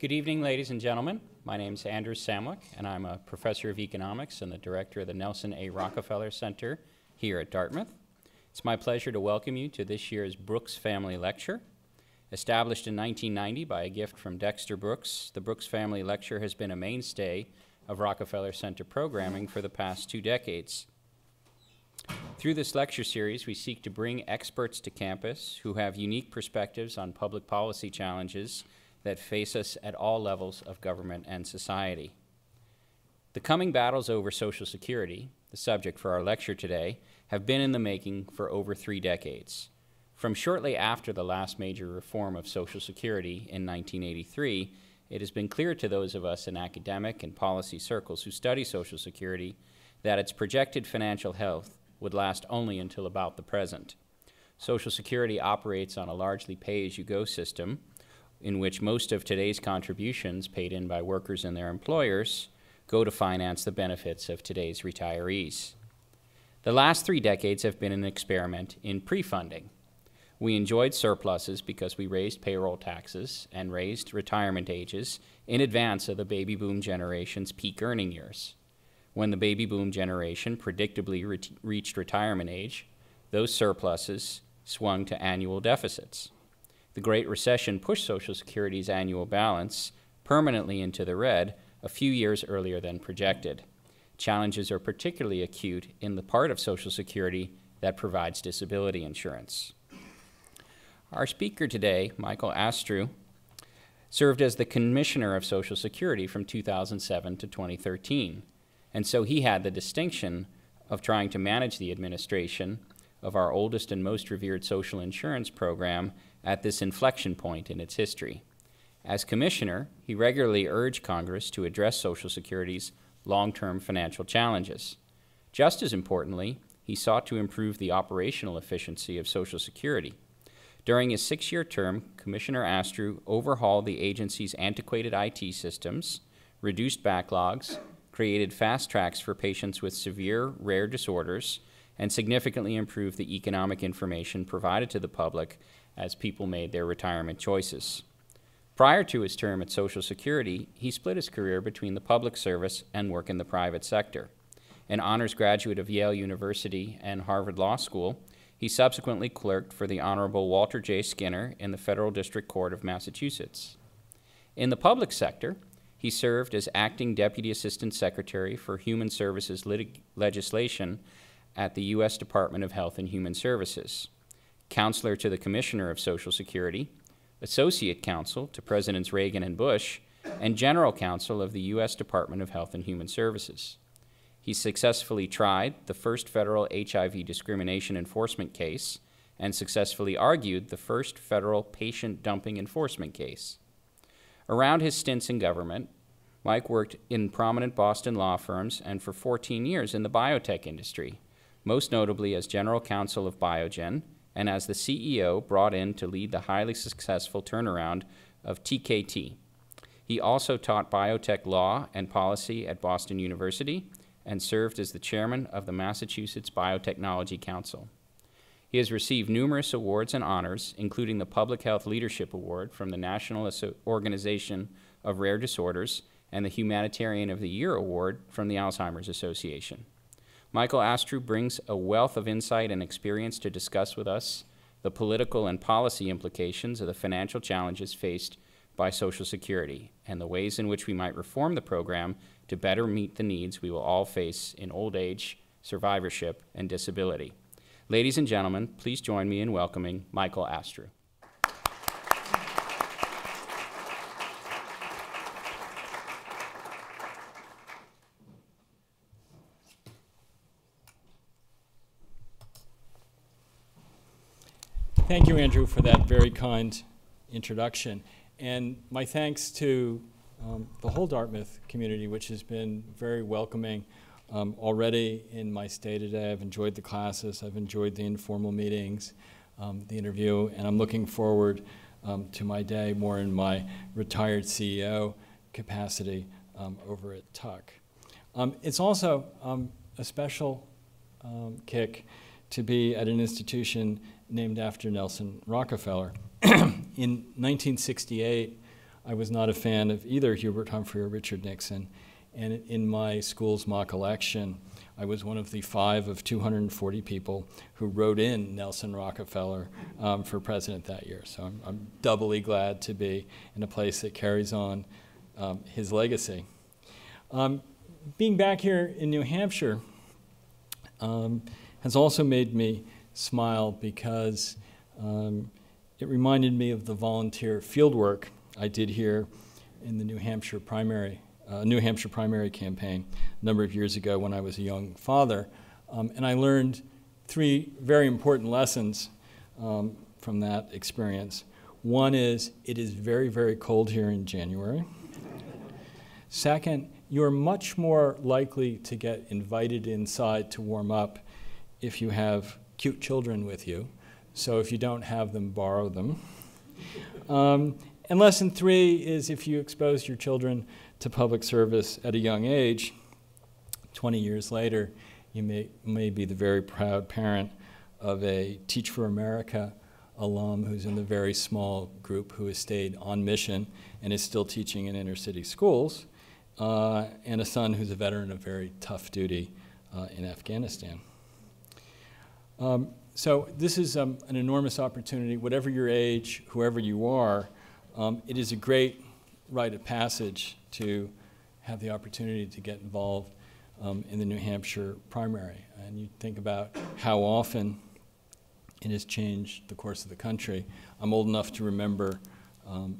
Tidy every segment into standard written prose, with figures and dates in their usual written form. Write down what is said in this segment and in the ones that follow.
Good evening, ladies and gentlemen. My name is Andrew Samwick, and I'm a professor of economics and the director of the Nelson A. Rockefeller Center here at Dartmouth. It's my pleasure to welcome you to this year's Brooks Family Lecture. Established in 1990 by a gift from Dexter Brooks, the Brooks Family Lecture has been a mainstay of Rockefeller Center programming for the past 2 decades. Through this lecture series, we seek to bring experts to campus who have unique perspectives on public policy challenges that face us at all levels of government and society. The coming battles over Social Security, the subject for our lecture today, have been in the making for over 3 decades. From shortly after the last major reform of Social Security in 1983, it has been clear to those of us in academic and policy circles who study Social Security that its projected financial health would last only until about the present. Social Security operates on a largely pay-as-you-go system, in which most of today's contributions paid in by workers and their employers go to finance the benefits of today's retirees. The last 3 decades have been an experiment in pre-funding. We enjoyed surpluses because we raised payroll taxes and raised retirement ages in advance of the baby boom generation's peak earning years. When the baby boom generation predictably reached retirement age, those surpluses swung to annual deficits. The Great Recession pushed Social Security's annual balance permanently into the red a few years earlier than projected. Challenges are particularly acute in the part of Social Security that provides disability insurance. Our speaker today, Michael Astrue, served as the Commissioner of Social Security from 2007 to 2013, and so he had the distinction of trying to manage the administration of our oldest and most revered social insurance program at this inflection point in its history. As commissioner, he regularly urged Congress to address Social Security's long-term financial challenges. Just as importantly, he sought to improve the operational efficiency of Social Security. During his 6-year term, Commissioner Astrue overhauled the agency's antiquated IT systems, reduced backlogs, created fast tracks for patients with severe, rare disorders, and significantly improved the economic information provided to the public as people made their retirement choices. Prior to his term at Social Security, he split his career between the public service and work in the private sector. An honors graduate of Yale University and Harvard Law School, he subsequently clerked for the Honorable Walter J. Skinner in the Federal District Court of Massachusetts. In the public sector, he served as Acting Deputy Assistant Secretary for Human Services Legislation at the U.S. Department of Health and Human Services, counselor to the Commissioner of Social Security, associate counsel to Presidents Reagan and Bush, and general counsel of the U.S. Department of Health and Human Services. He successfully tried the first federal HIV discrimination enforcement case and successfully argued the first federal patient dumping enforcement case. Around his stints in government, Mike worked in prominent Boston law firms and for 14 years in the biotech industry, most notably as general counsel of Biogen, and as the CEO brought in to lead the highly successful turnaround of TKT. He also taught biotech law and policy at Boston University and served as the chairman of the Massachusetts Biotechnology Council. He has received numerous awards and honors, including the Public Health Leadership Award from the National Organization of Rare Disorders and the Humanitarian of the Year Award from the Alzheimer's Association. Michael Astrue brings a wealth of insight and experience to discuss with us the political and policy implications of the financial challenges faced by Social Security and the ways in which we might reform the program to better meet the needs we will all face in old age, survivorship, and disability. Ladies and gentlemen, please join me in welcoming Michael Astrue. Thank you, Andrew, for that very kind introduction. And my thanks to the whole Dartmouth community, which has been very welcoming already in my stay today. I've enjoyed the classes. I've enjoyed the informal meetings, the interview. And I'm looking forward to my day more in my retired CEO capacity over at Tuck. It's also a special kick to be at an institution named after Nelson Rockefeller. In 1968, I I was not a fan of either Hubert Humphrey or Richard Nixon. And in my school's mock election, I was one of the 5 of 240 people who wrote in Nelson Rockefeller for president that year. So I'm doubly glad to be in a place that carries on his legacy. Being back here in New Hampshire has also made me smile because it reminded me of the volunteer fieldwork I did here in the New Hampshire primary campaign a number of years ago when I was a young father. And I learned 3 very important lessons from that experience. One is, it is very, very cold here in January. Second, you're much more likely to get invited inside to warm up if you have cute children with you. So if you don't have them, borrow them. And lesson 3 is if you expose your children to public service at a young age, 20 years later, you may be the very proud parent of a Teach for America alum who's in the very small group who has stayed on mission and is still teaching in inner city schools, and a son who's a veteran of very tough duty in Afghanistan. So this is an enormous opportunity. Whatever your age, whoever you are, it is a great rite of passage to have the opportunity to get involved in the New Hampshire primary. And you think about how often it has changed the course of the country. I'm old enough to remember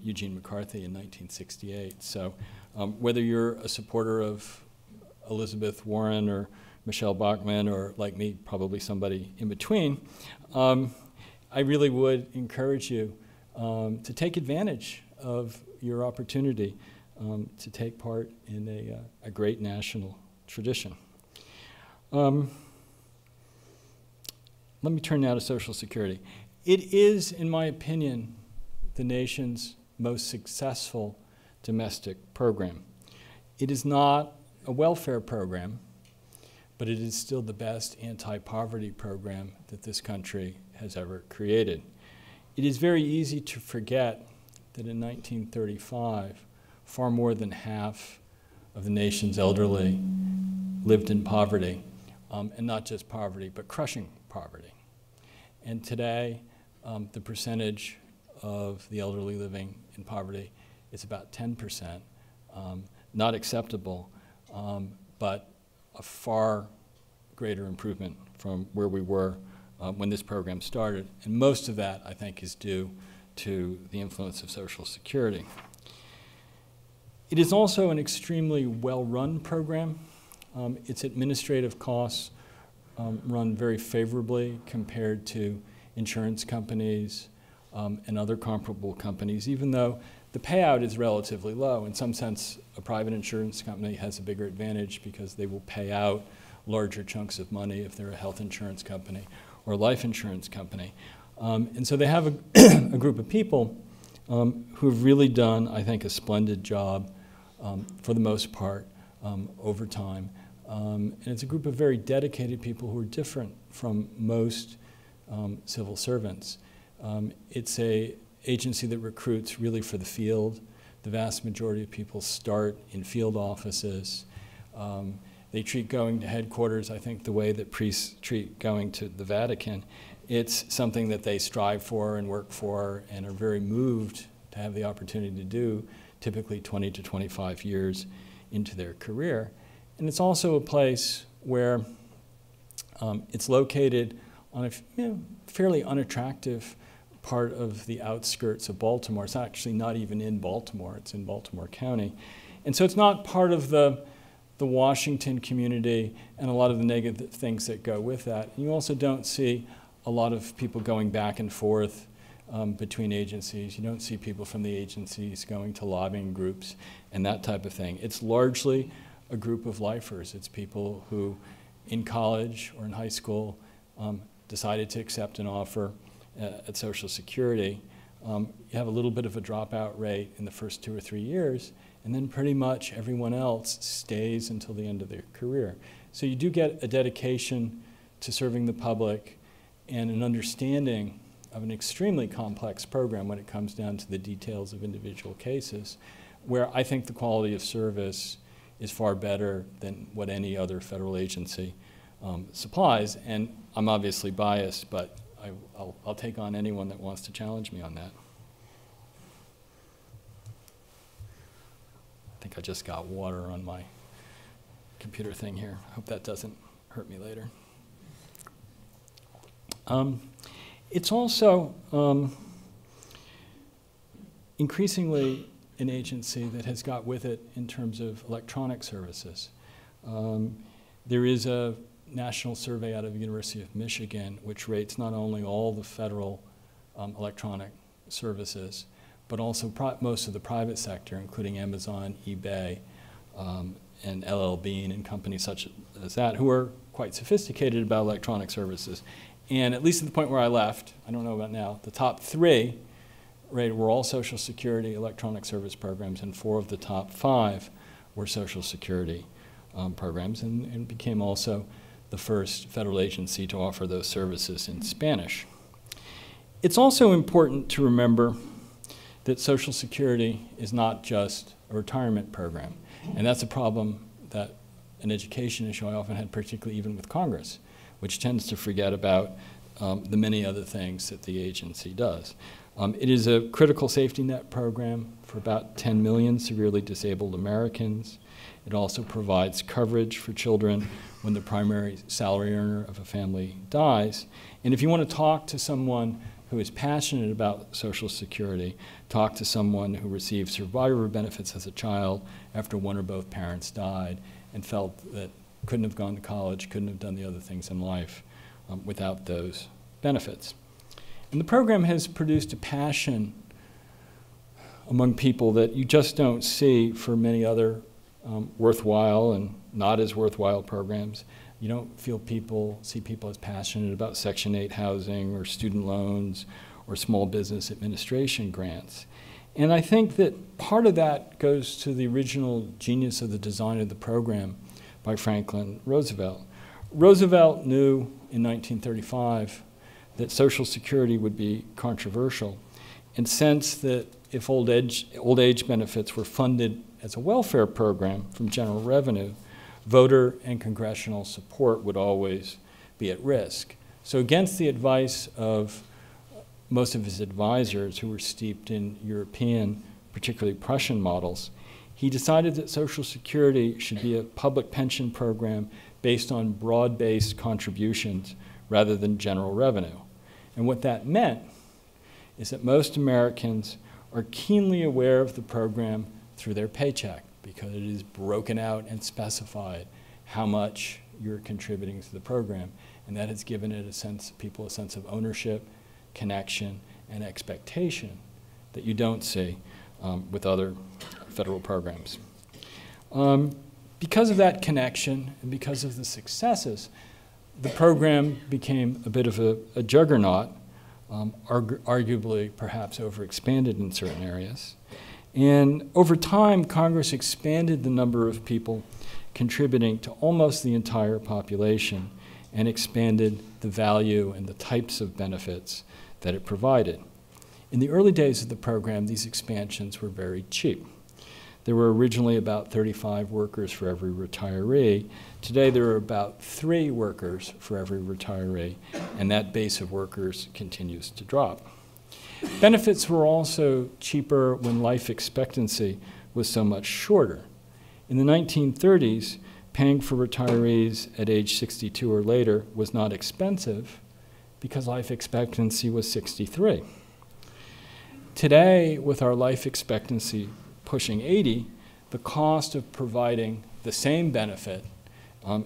Eugene McCarthy in 1968. So whether you're a supporter of Elizabeth Warren or Michelle Bachman or, like me, probably somebody in between, I really would encourage you to take advantage of your opportunity to take part in a great national tradition. Let me turn now to Social Security. It is, in my opinion, the nation's most successful domestic program. It is not a welfare program, but it is still the best anti-poverty program that this country has ever created. It is very easy to forget that in 1935, far more than half of the nation's elderly lived in poverty, and not just poverty, but crushing poverty. And today, the percentage of the elderly living in poverty is about 10%, not acceptable, but a far greater improvement from where we were when this program started. And most of that, I think, is due to the influence of Social Security. It is also an extremely well-run program. Its administrative costs run very favorably compared to insurance companies and other comparable companies, even though the payout is relatively low. In some sense, a private insurance company has a bigger advantage because they will pay out larger chunks of money if they're a health insurance company or life insurance company. And so they have a group of people who have really done, I think, a splendid job for the most part over time. And it's a group of very dedicated people who are different from most civil servants. It's an agency that recruits really for the field. The vast majority of people start in field offices. They treat going to headquarters, I think, the way that priests treat going to the Vatican. It's something that they strive for and work for and are very moved to have the opportunity to do, typically 20 to 25 years into their career. And it's also a place where it's located on a fairly unattractive part of the outskirts of Baltimore. It's actually not even in Baltimore. It's in Baltimore County. And so it's not part of the Washington community and a lot of the negative things that go with that. And you also don't see a lot of people going back and forth between agencies. You don't see people from the agencies going to lobbying groups and that type of thing. It's largely a group of lifers. It's people who in college or in high school decided to accept an offer at Social Security. You have a little bit of a dropout rate in the first 2 or 3 years, and then pretty much everyone else stays until the end of their career. So you do get a dedication to serving the public and an understanding of an extremely complex program when it comes down to the details of individual cases, where I think the quality of service is far better than what any other federal agency supplies. And I'm obviously biased, but I'll take on anyone that wants to challenge me on that. I think I just got water on my computer thing here. I hope that doesn't hurt me later. It's also increasingly an agency that has got with it in terms of electronic services. There is a national survey out of the University of Michigan which rates not only all the federal electronic services, but also most of the private sector, including Amazon, eBay, and LL Bean and companies such as that, who are quite sophisticated about electronic services. And at least at the point where I left, I don't know about now, the top three were all Social Security electronic service programs, and four of the top five were Social Security programs, and became also the first federal agency to offer those services in Spanish. It's also important to remember that Social Security is not just a retirement program, and that's a problem, that an education issue I often had, particularly even with Congress, which tends to forget about the many other things that the agency does. It is a critical safety net program for about 10 million severely disabled Americans. It also provides coverage for children when the primary salary earner of a family dies. And if you want to talk to someone who is passionate about Social Security, talk to someone who received survivor benefits as a child after one or both parents died and felt that couldn't have gone to college, couldn't have done the other things in life without those benefits. And the program has produced a passion among people that you just don't see for many other worthwhile and not as worthwhile programs. You don't see people as passionate about Section 8 housing or student loans or small business administration grants. And I think that part of that goes to the original genius of the design of the program by Franklin Roosevelt. Roosevelt knew in 1935 that Social Security would be controversial, and sensed that if old age benefits were funded as a welfare program from general revenue, voter and congressional support would always be at risk. So against the advice of most of his advisors, who were steeped in European, particularly Prussian models, he decided that Social Security should be a public pension program based on broad-based contributions rather than general revenue. And what that meant is that most Americans are keenly aware of the program through their paycheck, because it is broken out and specified how much you're contributing to the program. And that has given it a sense, people a sense of ownership, connection, and expectation that you don't see with other federal programs. Because of that connection and because of the successes, the program became a bit of a juggernaut, arguably perhaps overexpanded in certain areas. And over time, Congress expanded the number of people contributing to almost the entire population and expanded the value and the types of benefits that it provided. In the early days of the program, these expansions were very cheap. There were originally about 35 workers for every retiree. Today, there are about 3 workers for every retiree, and that base of workers continues to drop. Benefits were also cheaper when life expectancy was so much shorter. In the 1930s, paying for retirees at age 62 or later was not expensive because life expectancy was 63. Today, with our life expectancy pushing 80, the cost of providing the same benefit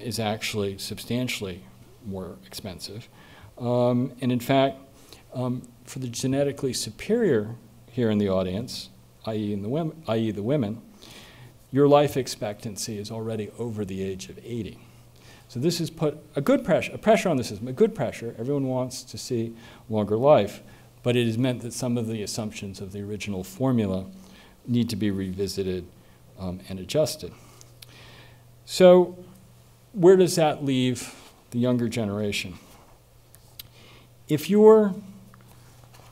is actually substantially more expensive. And in fact, for the genetically superior here in the audience, i.e. the women, your life expectancy is already over the age of 80. So this has put a good pressure, on the system, a good pressure. Everyone wants to see longer life, but it has meant that some of the assumptions of the original formula need to be revisited and adjusted. So where does that leave the younger generation? If you're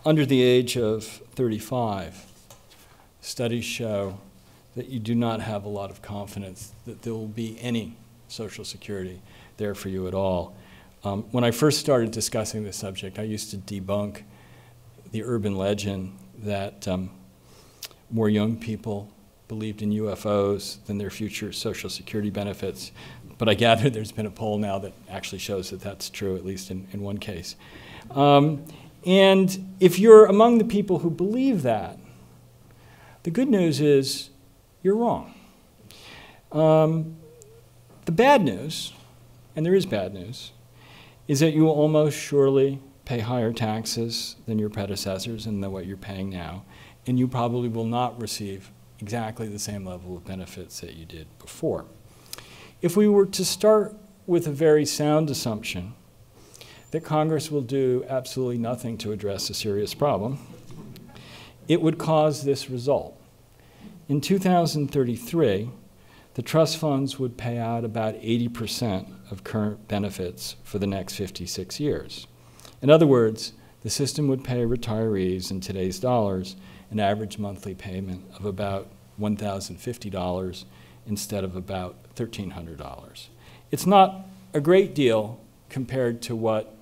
under the age of 35, studies show that you do not have a lot of confidence that there will be any Social Security there for you at all. When I first started discussing this subject, I used to debunk the urban legend that more young people believed in UFOs than their future Social Security benefits. But I gather there's been a poll now that actually shows that that's true, at least in one case. And if you're among the people who believe that, the good news is you're wrong. The bad news, and there is bad news, is that you will almost surely pay higher taxes than your predecessors and than what you're paying now, and you probably will not receive exactly the same level of benefits that you did before. If we were to start with a very sound assumption that Congress will do absolutely nothing to address a serious problem, it would cause this result. In 2033, the trust funds would pay out about 80% of current benefits for the next 56 years. In other words, the system would pay retirees in today's dollars an average monthly payment of about $1,050 instead of about $1,300. It's not a great deal compared to what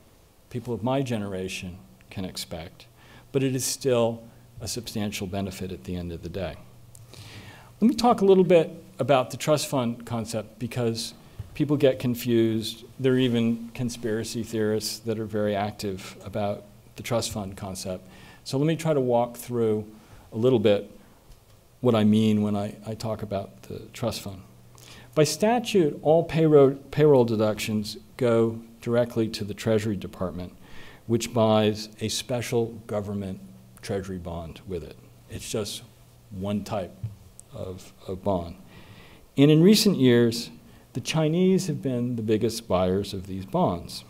people of my generation can expect, but it is still a substantial benefit at the end of the day. Let me talk a little bit about the trust fund concept, because people get confused. There are even conspiracy theorists that are very active about the trust fund concept. So let me try to walk through a little bit what I mean when I talk about the trust fund. By statute, all payroll deductions go directly to the Treasury Department, which buys a special government Treasury bond with it. It's just one type of bond. And in recent years, the Chinese have been the biggest buyers of these bonds.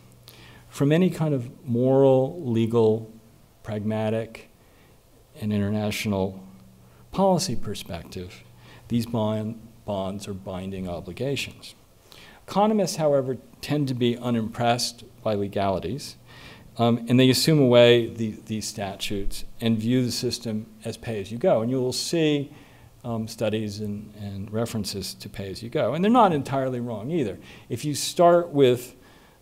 From any kind of moral, legal, pragmatic, and international policy perspective, these bonds are binding obligations. Economists, however, tend to be unimpressed by legalities, and they assume away these statutes and view the system as pay-as-you-go. And you will see studies and references to pay-as-you-go. And they're not entirely wrong either. If you start with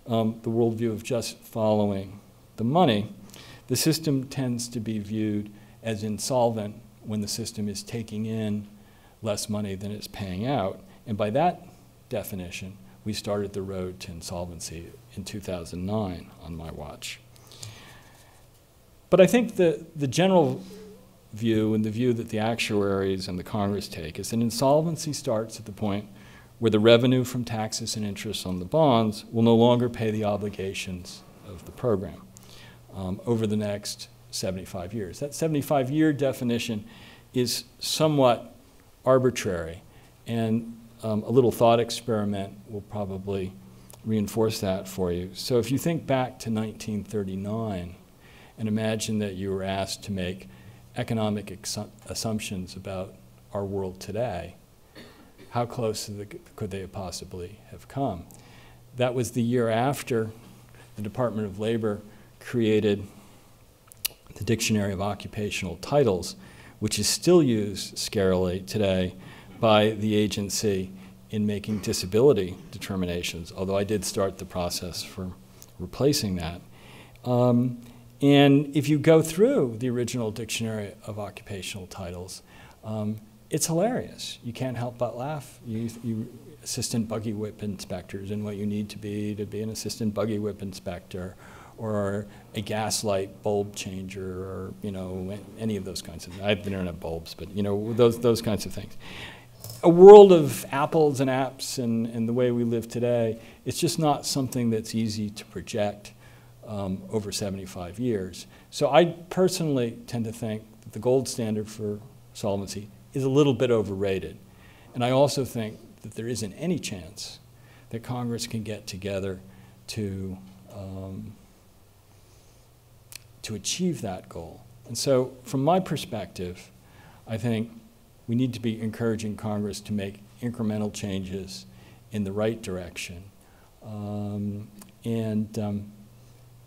the worldview of just following the money, the system tends to be viewed as insolvent when the system is taking in less money than it's paying out. And by that definition, we started the road to insolvency in 2009 on my watch. But I think the general view, and the view that the actuaries and the Congress take, is that insolvency starts at the point where the revenue from taxes and interest on the bonds will no longer pay the obligations of the program over the next 75 years. That 75-year definition is somewhat arbitrary, and a little thought experiment will probably reinforce that for you. So if you think back to 1939 and imagine that you were asked to make economic assumptions about our world today, how close could they possibly have come? That was the year after the Department of Labor created the Dictionary of Occupational Titles, which is still used scarily today by the agency in making disability determinations, although I did start the process for replacing that. And if you go through the original Dictionary of Occupational Titles, it's hilarious. You can't help but laugh. You assistant buggy whip inspectors and what you need to be an assistant buggy whip inspector, or a gaslight bulb changer, or any of those kinds of things. I've been in bulbs, but those kinds of things. A world of apples and apps and the way we live today, it's just not something that's easy to project over 75 years. So I personally tend to think that the gold standard for solvency is a little bit overrated. And I also think that there isn't any chance that Congress can get together to achieve that goal. And so from my perspective, I think we need to be encouraging Congress to make incremental changes in the right direction.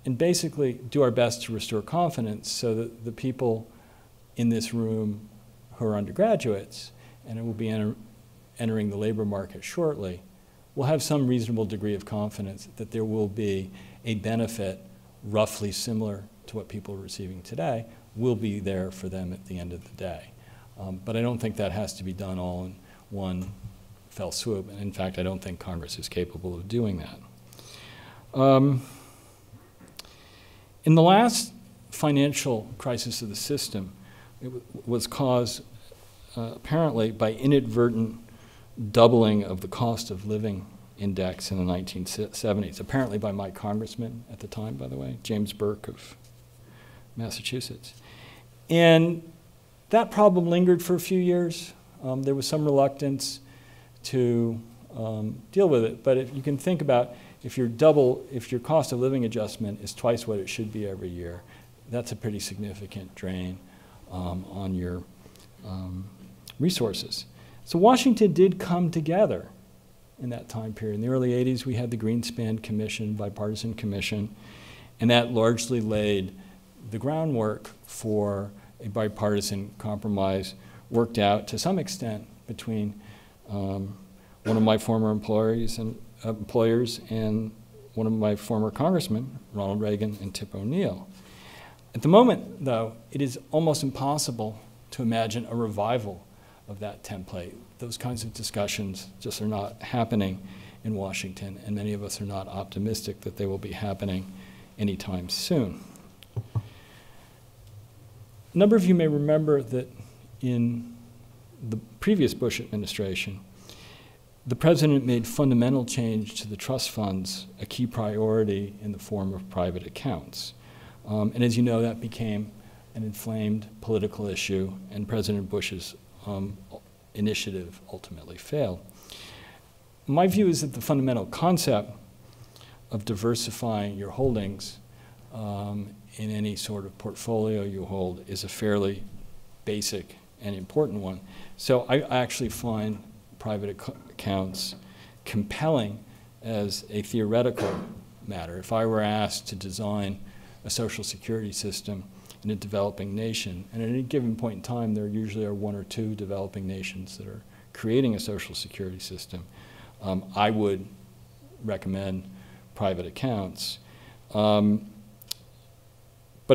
and basically do our best to restore confidence so that the people in this room who are undergraduates and who will be entering the labor market shortly will have some reasonable degree of confidence that there will be a benefit roughly similar to what people are receiving today will be there for them at the end of the day. But I don't think that has to be done all in one fell swoop. And in fact, I don't think Congress is capable of doing that. In the last financial crisis of the system, it was caused apparently by inadvertent doubling of the cost of living index in the 1970s, apparently by my congressman at the time, by the way, James Burke of Massachusetts. And that problem lingered for a few years. There was some reluctance to deal with it, but if you can think about if your cost of living adjustment is twice what it should be every year, that's a pretty significant drain on your resources. So Washington did come together in that time period. In the early 80s, we had the Greenspan Commission, bipartisan commission, and that largely laid the groundwork for a bipartisan compromise worked out to some extent between one of my former employers and one of my former congressmen, Ronald Reagan and Tip O'Neill. At the moment, though, it is almost impossible to imagine a revival of that template. Those kinds of discussions just are not happening in Washington, and many of us are not optimistic that they will be happening anytime soon. A number of you may remember that in the previous Bush administration, the president made fundamental change to the trust funds, a key priority in the form of private accounts. And as you know, that became an inflamed political issue, and President Bush's initiative ultimately failed. My view is that the fundamental concept of diversifying your holdings in any sort of portfolio you hold is a fairly basic and important one. So I actually find private accounts compelling as a theoretical matter. If I were asked to design a Social Security system in a developing nation, and at any given point in time, there usually are one or two developing nations that are creating a Social Security system, I would recommend private accounts. But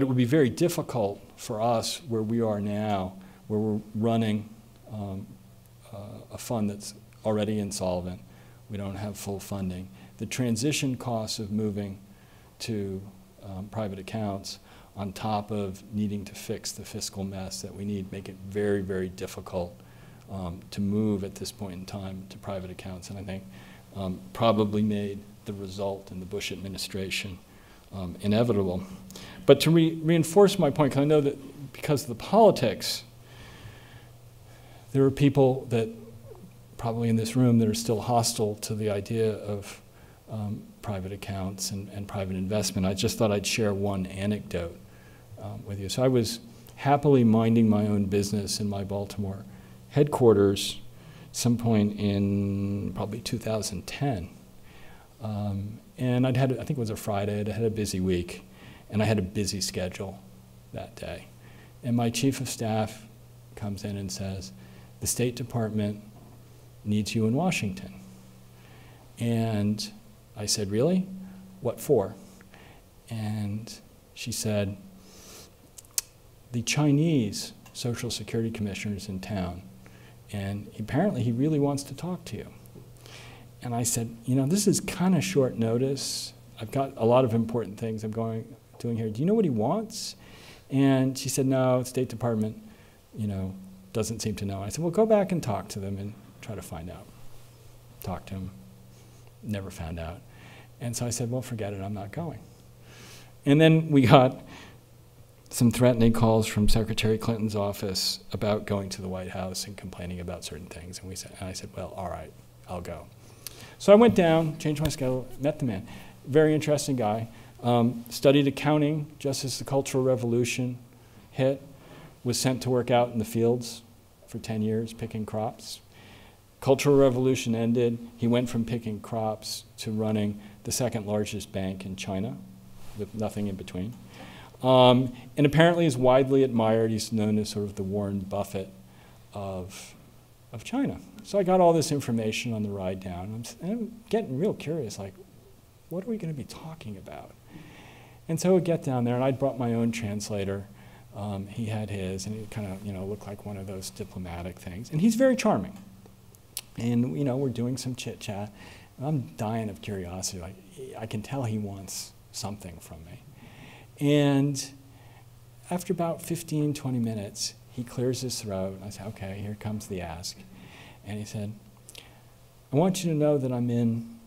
it would be very difficult for us where we are now, where we're running a fund that's already insolvent. We don't have full funding. The transition costs of moving to private accounts on top of needing to fix the fiscal mess that we need make it very, very difficult to move at this point in time to private accounts. And I think probably made the result in the Bush administration inevitable. But to reinforce my point, because I know that because of the politics, there are people that probably in this room that are still hostile to the idea of private accounts and private investment. I just thought I'd share one anecdote with you. So I was happily minding my own business in my Baltimore headquarters some point in probably 2010. And I'd had, I think it was a Friday, I had a busy week, and I had a busy schedule that day. And my chief of staff comes in and says, "The State Department needs you in Washington." And I said, "Really? What for?" And she said, "The Chinese Social Security Commissioner is in town, and apparently he really wants to talk to you." And I said, "You know, this is kind of short notice. I've got a lot of important things I'm doing here. Do you know what he wants?" And she said, "No, the State Department, you know, doesn't seem to know." I said, "Well, go back and talk to them and try to find out." Talk to him. Never found out. And so I said, "Well, forget it, I'm not going." And then we got some threatening calls from Secretary Clinton's office about going to the White House and complaining about certain things. And I said, "Well, all right, I'll go." So I went down, changed my schedule, met the man. Very interesting guy. Studied accounting just as the Cultural Revolution hit. Was sent to work out in the fields for 10 years picking crops. Cultural Revolution ended. He went from picking crops to running the second largest bank in China with nothing in between. And apparently is widely admired. He's known as sort of the Warren Buffett of China. So I got all this information on the ride down. I'm getting real curious, like, what are we going to be talking about? And so I get down there, and I brought my own translator. He had his, and it kind of, you know, looked like one of those diplomatic things. And he's very charming. And, you know, we're doing some chit-chat. I'm dying of curiosity. Like, I can tell he wants something from me. And after about 15, 20 minutes, he clears his throat. And I said, okay, here comes the ask. And he said, I want you to know that I'm in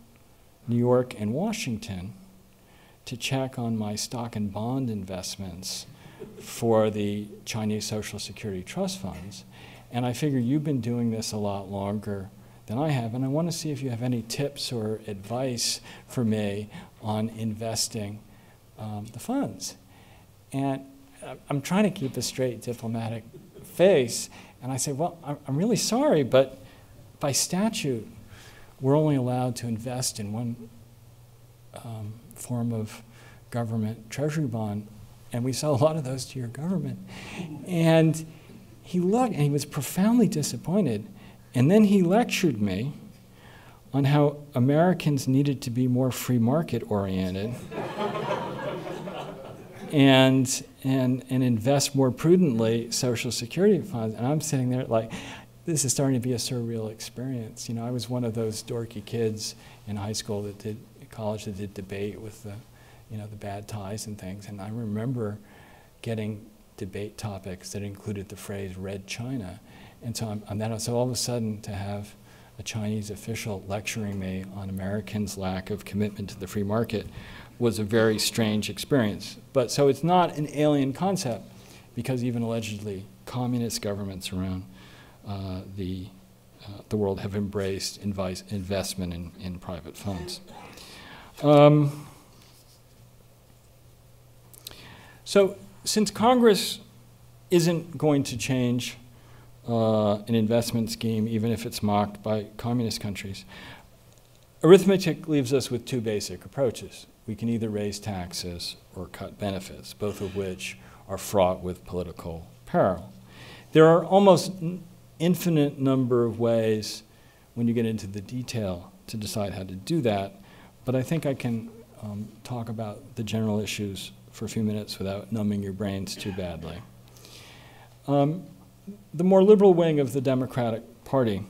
New York and Washington to check on my stock and bond investments for the Chinese Social Security Trust Funds. And I figure you've been doing this a lot longer than I have, and I want to see if you have any tips or advice for me on investing the funds. And I'm trying to keep a straight diplomatic face, and I say, well, I'm really sorry, but by statute, we're only allowed to invest in one form of government treasury bond, and we sell a lot of those to your government. And he looked, and he was profoundly disappointed. And then he lectured me on how Americans needed to be more free market oriented and invest more prudently Social Security funds. And I'm sitting there like, this is starting to be a surreal experience. You know, I was one of those dorky kids in high school that did college that did debate with the, you know, the bad ties and things. And I remember getting debate topics that included the phrase "Red China." And so so all of a sudden to have a Chinese official lecturing me on Americans' lack of commitment to the free market was a very strange experience. But so it's not an alien concept, because even allegedly communist governments around the world have embraced investment in private funds. So since Congress isn't going to change an investment scheme, even if it's mocked by communist countries, arithmetic leaves us with two basic approaches. We can either raise taxes or cut benefits, both of which are fraught with political peril. There are almost infinite number of ways when you get into the detail to decide how to do that, but I think I can talk about the general issues for a few minutes without numbing your brains too badly. The more liberal wing of the Democratic Party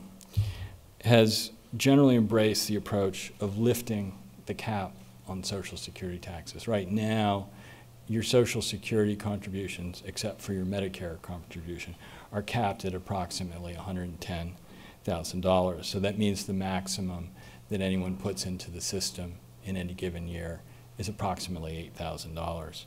has generally embraced the approach of lifting the cap on Social Security taxes. Right now, your Social Security contributions, except for your Medicare contribution, are capped at approximately $110,000. So that means the maximum that anyone puts into the system in any given year is approximately $8,000.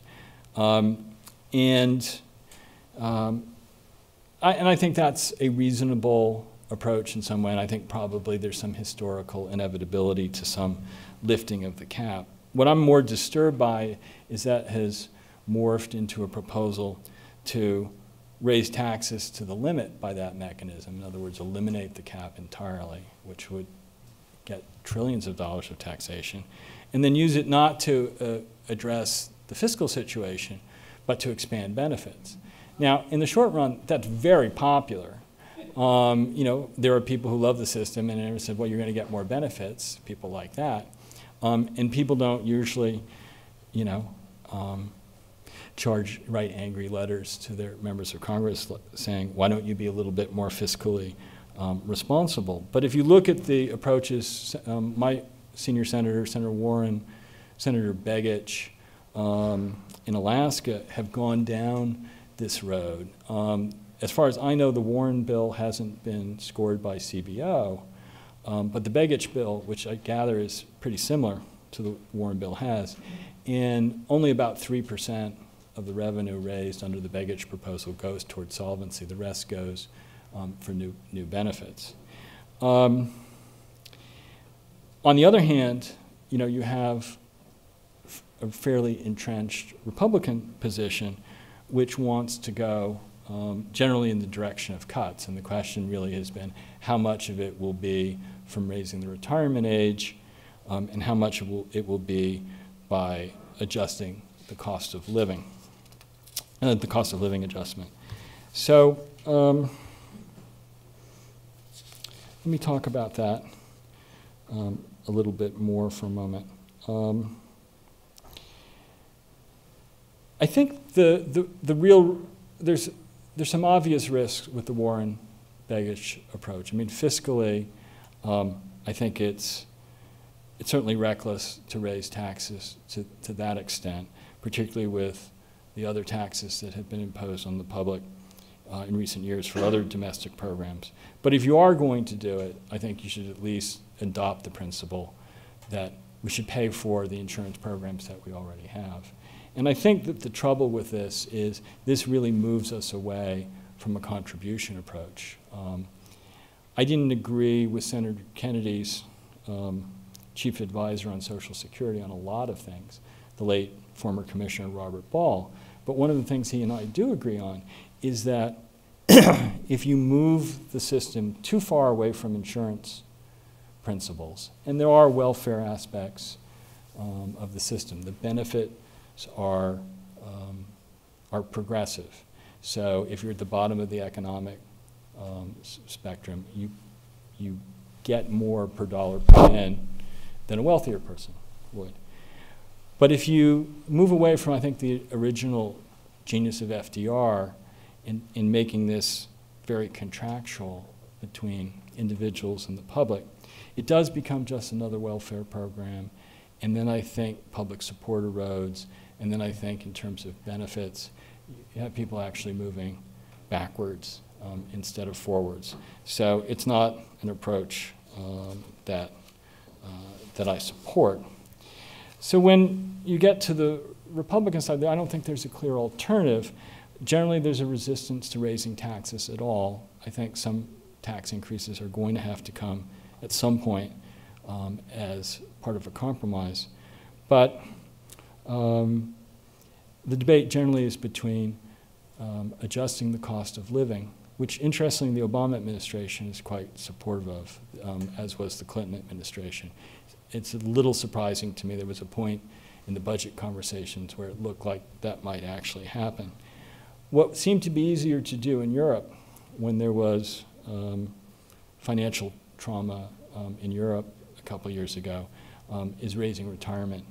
And I think that's a reasonable approach in some way, and I think probably there's some historical inevitability to some lifting of the cap. What I'm more disturbed by is that has morphed into a proposal to raise taxes to the limit by that mechanism. In other words, eliminate the cap entirely, which would get trillions of dollars of taxation, and then use it not to address the fiscal situation, but to expand benefits. Now, in the short run, that's very popular. You know, there are people who love the system and never said, well, you're going to get more benefits, people like that. And people don't usually, you know, write angry letters to their members of Congress saying, why don't you be a little bit more fiscally responsible? But if you look at the approaches, my senior senator, Senator Warren, Senator Begich in Alaska have gone down this road. As far as I know, the Warren bill hasn't been scored by CBO, but the Begich bill, which I gather is pretty similar to the Warren bill, has, and only about 3% of the revenue raised under the Begich proposal goes toward solvency. The rest goes for new benefits. On the other hand, you know, you have a fairly entrenched Republican position which wants to go generally in the direction of cuts. And the question really has been how much of it will be from raising the retirement age and how much it will be by adjusting the cost of living, the cost of living adjustment. So let me talk about that a little bit more for a moment. I think the real, there's some obvious risks with the Warren baggage approach. I mean, fiscally, I think it's certainly reckless to raise taxes to that extent, particularly with the other taxes that have been imposed on the public in recent years for other domestic programs. But if you are going to do it, I think you should at least adopt the principle that we should pay for the insurance programs that we already have. And I think that the trouble with this is this really moves us away from a contribution approach. I didn't agree with Senator Kennedy's chief advisor on Social Security on a lot of things, the late former Commissioner Robert Ball. But one of the things he and I do agree on is that if you move the system too far away from insurance principles, and there are welfare aspects of the system, the benefits are progressive. So if you're at the bottom of the economic spectrum, you get more per dollar put in than a wealthier person would. But if you move away from, I think, the original genius of FDR in making this very contractual between individuals and the public, it does become just another welfare program. And then I think public support erodes. And then I think in terms of benefits, you have people actually moving backwards instead of forwards. So it's not an approach that I support. So when you get to the Republican side, I don't think there's a clear alternative. Generally, there's a resistance to raising taxes at all. I think some tax increases are going to have to come at some point as part of a compromise. But the debate generally is between adjusting the cost of living, which interestingly the Obama administration is quite supportive of, as was the Clinton administration. It's a little surprising to me. There was a point in the budget conversations where it looked like that might actually happen. What seemed to be easier to do in Europe when there was financial trauma in Europe a couple years ago is raising retirement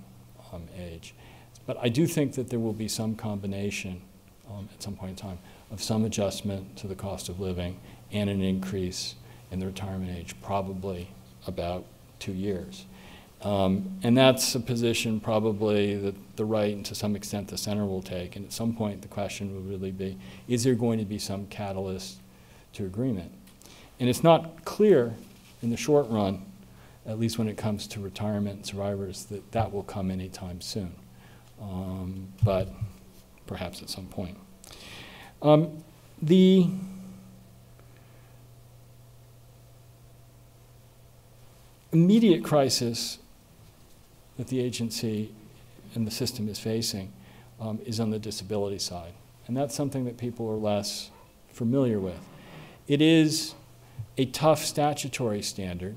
age. But I do think that there will be some combination at some point in time of some adjustment to the cost of living and an increase in the retirement age, probably about 2 years. And that's a position probably that the right and to some extent the center will take. And at some point the question will really be, is there going to be some catalyst to agreement? And it's not clear in the short run, at least when it comes to retirement survivors, that that will come anytime soon, but perhaps at some point. The immediate crisis that the agency and the system is facing is on the disability side. And that's something that people are less familiar with. It is a tough statutory standard.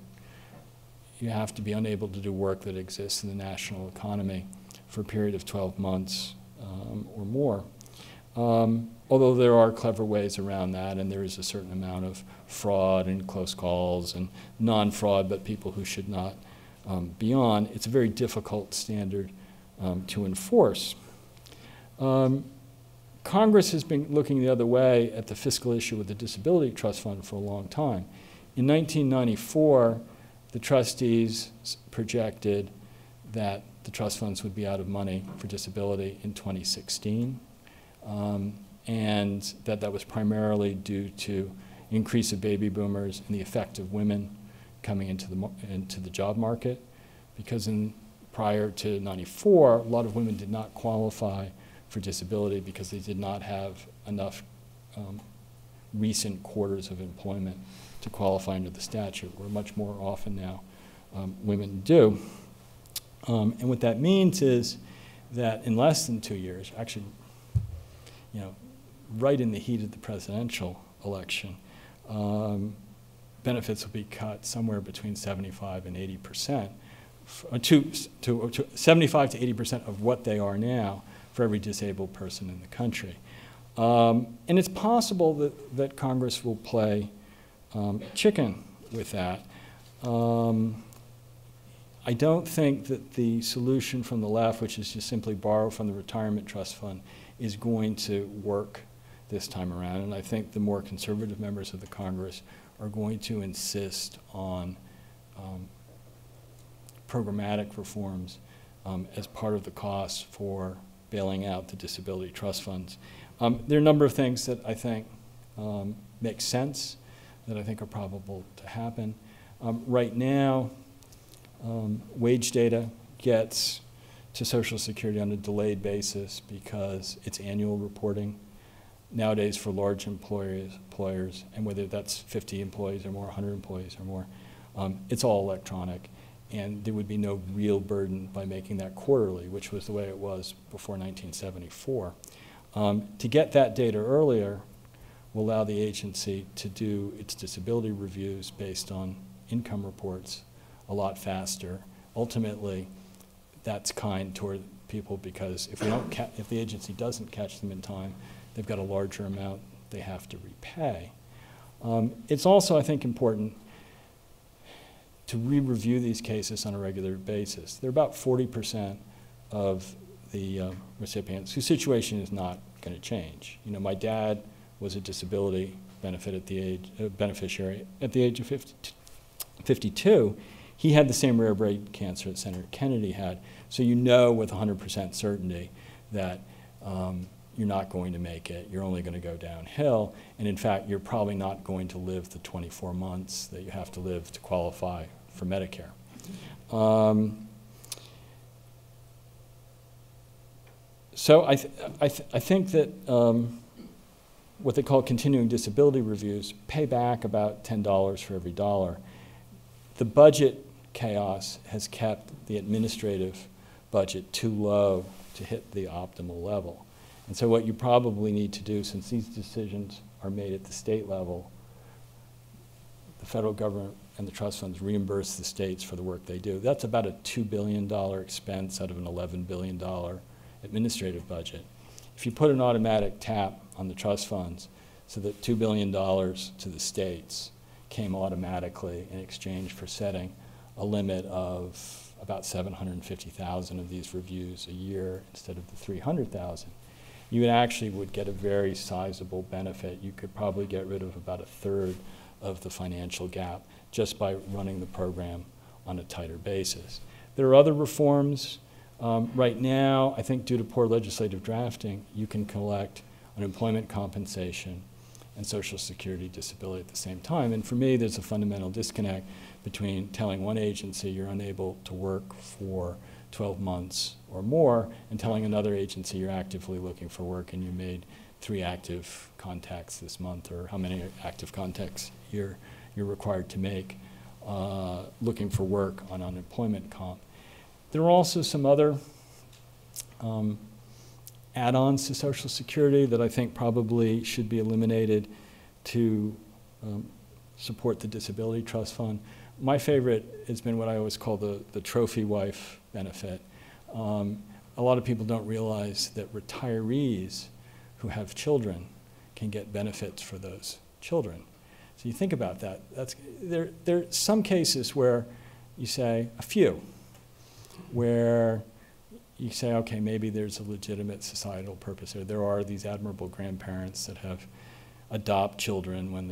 You have to be unable to do work that exists in the national economy for a period of 12 months or more. Although there are clever ways around that, and there is a certain amount of fraud and close calls and non-fraud, but people who should not be on, it's a very difficult standard to enforce. Congress has been looking the other way at the fiscal issue with the Disability Trust Fund for a long time. In 1994, the trustees projected that the trust funds would be out of money for disability in 2016. And that was primarily due to increase of baby boomers and the effect of women coming into the job market, because prior to 94, a lot of women did not qualify for disability because they did not have enough recent quarters of employment to qualify under the statute, where much more often now women do. And what that means is that in less than 2 years, actually, you know, right in the heat of the presidential election, benefits will be cut somewhere between 75% and 80%, to 75 to 80% of what they are now for every disabled person in the country. And it's possible that, Congress will play chicken with that. I don't think that the solution from the left, which is just simply borrow from the retirement trust fund, is going to work this time around. And I think the more conservative members of the Congress are going to insist on programmatic reforms as part of the cost for bailing out the disability trust funds. There are a number of things that I think make sense, that I think are probable to happen. Right now, wage data gets to Social Security on a delayed basis because it's annual reporting nowadays for large employers, and whether that's 50 employees or more, 100 employees or more, it's all electronic. And there would be no real burden by making that quarterly, which was the way it was before 1974. To get that data earlier will allow the agency to do its disability reviews based on income reports a lot faster. Ultimately, that's kind toward people, because if we don't if the agency doesn't catch them in time, they've got a larger amount they have to repay. It's also, I think, important to re-review these cases on a regular basis. They're about 40% of the recipients whose situation is not going to change. You know, my dad was a disability benefit at the age, beneficiary at the age of 52. He had the same rare brain cancer that Senator Kennedy had. So you know with 100% certainty that you're not going to make it. You're only going to go downhill. And in fact, you're probably not going to live the 24 months that you have to live to qualify for Medicare. So I think that what they call continuing disability reviews pay back about $10 for every dollar. The budget chaos has kept the administrative budget too low to hit the optimal level. And so what you probably need to do, since these decisions are made at the state level, the federal government and the trust funds reimburse the states for the work they do. That's about a $2 billion expense out of an $11 billion administrative budget. If you put an automatic tap on the trust funds so that $2 billion to the states came automatically in exchange for setting a limit of about 750,000 of these reviews a year instead of the 300,000, you actually would get a very sizable benefit. You could probably get rid of about a third of the financial gap just by running the program on a tighter basis. There are other reforms. Right now, I think due to poor legislative drafting, you can collect unemployment compensation and Social Security disability at the same time. And for me, there's a fundamental disconnect between telling one agency you're unable to work for 12 months or more and telling another agency you're actively looking for work and you made 3 active contacts this month, or how many active contacts you're required to make looking for work on unemployment comp. There are also some other add-ons to Social Security that I think probably should be eliminated to support the Disability Trust Fund. My favorite has been what I always call the trophy wife benefit. A lot of people don't realize that retirees who have children can get benefits for those children. So you think about that. There are some cases where you say, a few, where you say, okay, maybe there's a legitimate societal purpose, or there are these admirable grandparents that have adopt children when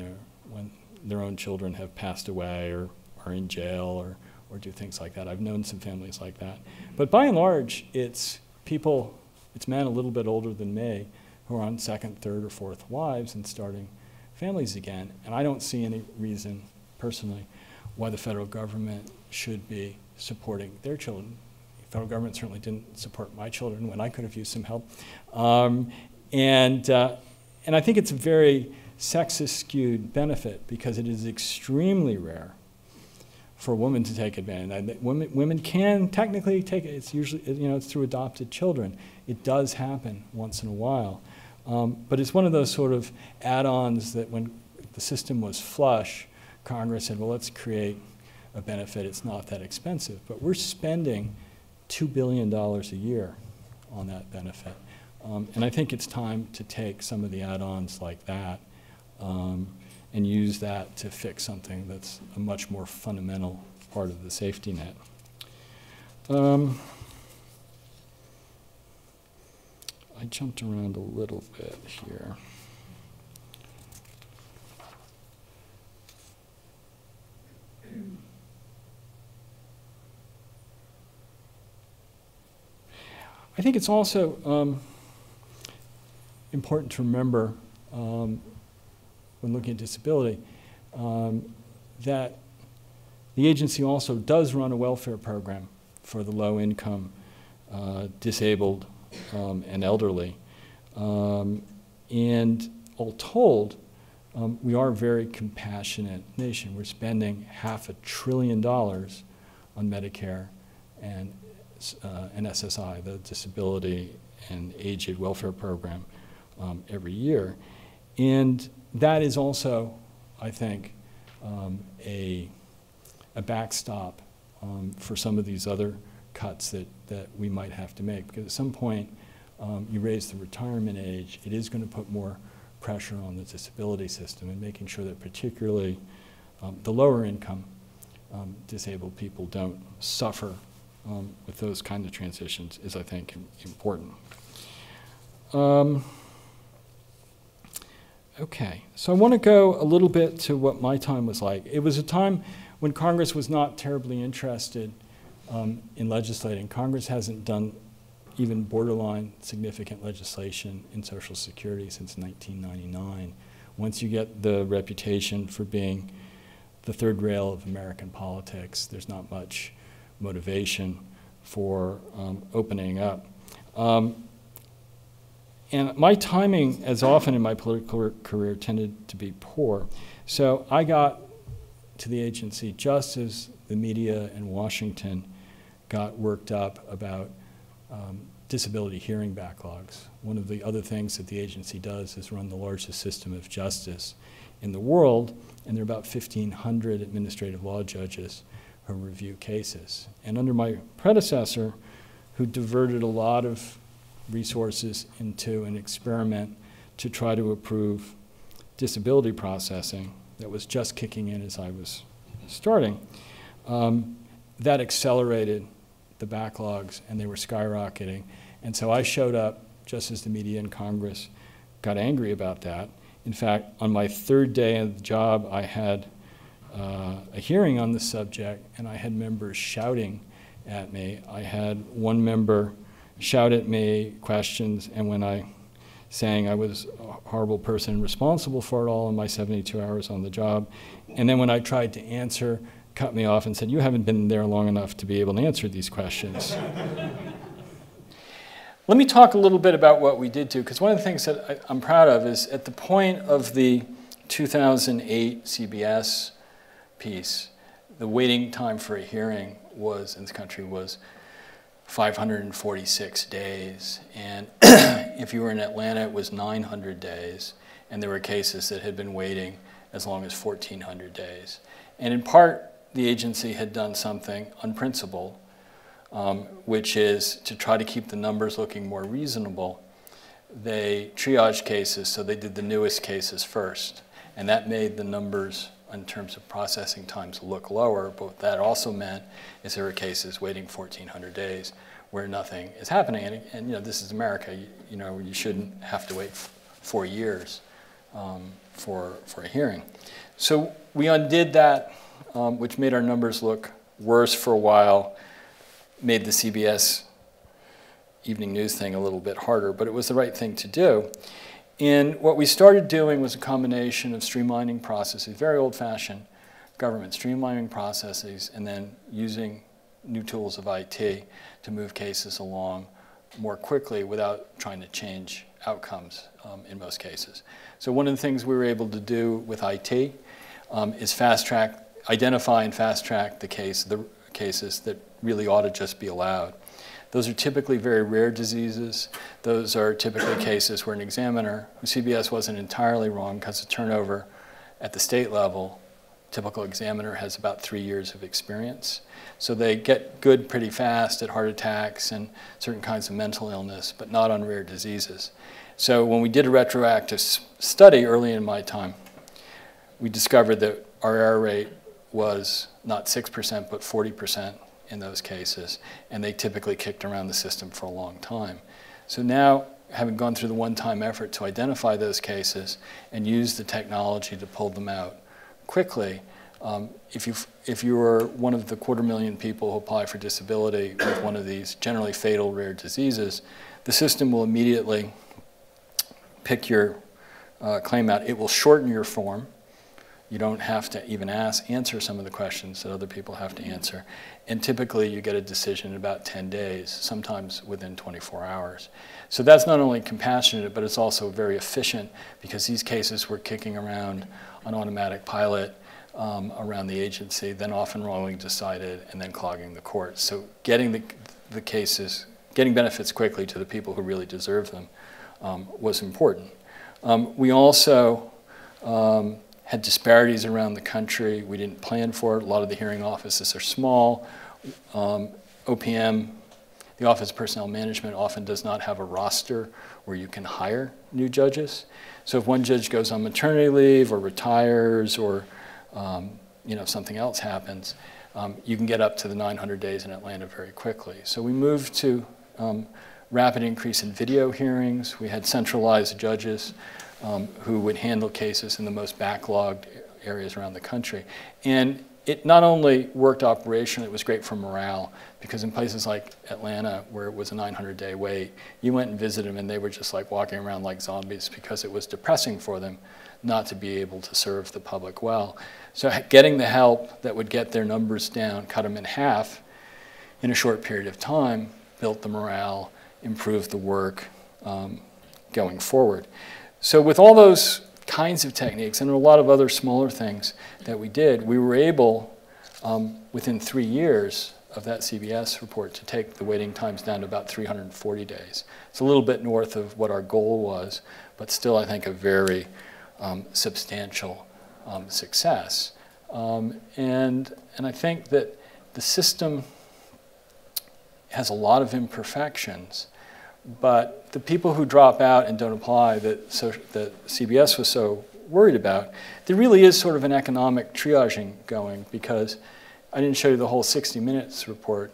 their own children have passed away or are in jail or do things like that. I've known some families like that. But by and large, it's people, it's men a little bit older than me who are on second, third, or fourth wives and starting families again. And I don't see any reason, personally, why the federal government should be supporting their children. The federal government certainly didn't support my children when I could have used some help. And I think it's a very sexist-skewed benefit, because it is extremely rare for a woman to take advantage. Women can technically take it. It's usually, you know, it's through adopted children. It does happen once in a while. But it's one of those sort of add-ons that when the system was flush, Congress said, well, let's create a benefit, it's not that expensive. But we're spending $2 billion a year on that benefit. And I think it's time to take some of the add-ons like that and use that to fix something that's a much more fundamental part of the safety net. I jumped around a little bit here. I think it's also important to remember when looking at disability that the agency also does run a welfare program for the low-income, disabled, and elderly. And all told, we are a very compassionate nation. We're spending $500 billion on Medicare and SSI, the disability and aged welfare program, every year. And that is also, I think, a backstop for some of these other cuts that we might have to make. Because at some point, you raise the retirement age, it is going to put more pressure on the disability system, and making sure that particularly the lower income disabled people don't suffer with those kind of transitions is, I think, important. Okay, so I want to go a little bit to what my time was like. It was a time when Congress was not terribly interested in legislating. Congress hasn't done even borderline significant legislation in Social Security since 1999. Once you get the reputation for being the third rail of American politics, there's not much motivation for opening up. And my timing, as often in my political career, tended to be poor. So I got to the agency just as the media in Washington got worked up about disability hearing backlogs. One of the other things that the agency does is run the largest system of justice in the world, and there are about 1,500 administrative law judges who review cases. And under my predecessor, who diverted a lot of resources into an experiment to try to approve disability processing that was just kicking in as I was starting, that accelerated the backlogs, and they were skyrocketing. And so I showed up just as the media and Congress got angry about that. In fact, on my third day of the job, I had a hearing on the subject, and I had members shouting at me. I had one member shout at me questions, and when I saying I was a horrible person responsible for it all in my 72 hours on the job, and then when I tried to answer, cut me off and said, "You haven't been there long enough to be able to answer these questions." Let me talk a little bit about what we did do, because one of the things that I'm proud of is at the point of the 2008 CBS piece, the waiting time for a hearing was, in this country, was 546 days, and if you were in Atlanta, it was 900 days, and there were cases that had been waiting as long as 1,400 days. And in part, the agency had done something unprincipled, which is to try to keep the numbers looking more reasonable. They triaged cases, so they did the newest cases first, and that made the numbers in terms of processing times look lower, but what that also meant is there were cases waiting 1,400 days where nothing is happening. And you know, this is America. You know, you shouldn't have to wait 4 years for a hearing. So we undid that, which made our numbers look worse for a while, made the CBS evening news thing a little bit harder, but it was the right thing to do. And what we started doing was a combination of streamlining processes, very old-fashioned government, streamlining processes, and then using new tools of IT to move cases along more quickly without trying to change outcomes in most cases. So one of the things we were able to do with IT is fast-track, identify and fast-track the cases that really ought to just be allowed. Those are typically very rare diseases. Those are typically cases where an examiner, who CBS wasn't entirely wrong because the turnover at the state level typical examiner has about 3 years of experience. So they get good pretty fast at heart attacks and certain kinds of mental illness, but not on rare diseases. So when we did a retroactive study early in my time, we discovered that our error rate was not 6%, but 40% in those cases, and they typically kicked around the system for a long time. So now, having gone through the one-time effort to identify those cases and use the technology to pull them out quickly, if you were one of the 250,000 people who apply for disability with one of these generally fatal rare diseases, the system will immediately pick your claim out. It will shorten your form. You don't have to even answer some of the questions that other people have to answer. And typically, you get a decision in about 10 days, sometimes within 24 hours. So that's not only compassionate, but it's also very efficient, because these cases were kicking around on automatic pilot around the agency, then often wrongly decided, and then clogging the courts. So getting the cases, getting benefits quickly to the people who really deserve them was important. We also had disparities around the country. We didn't plan for it. A lot of the hearing offices are small. OPM, the Office of Personnel Management, often does not have a roster where you can hire new judges. So if one judge goes on maternity leave or retires or something else happens, you can get up to the 900 days in Atlanta very quickly. So we moved to rapid increase in video hearings. We had centralized judges who would handle cases in the most backlogged areas around the country. And it not only worked operationally, it was great for morale, because in places like Atlanta, where it was a 900-day wait, you went and visited them and they were just like walking around like zombies, because it was depressing for them not to be able to serve the public well. So getting the help that would get their numbers down, cut them in half in a short period of time, built the morale, improved the work going forward. So with all those kinds of techniques and a lot of other smaller things that we did, we were able, within 3 years of that CBS report, to take the waiting times down to about 340 days. It's a little bit north of what our goal was, but still, I think, a very substantial success. And I think that the system has a lot of imperfections, but the people who drop out and don't apply that CBS was so worried about, there really is sort of an economic triaging going, because I didn't show you the whole 60 Minutes report,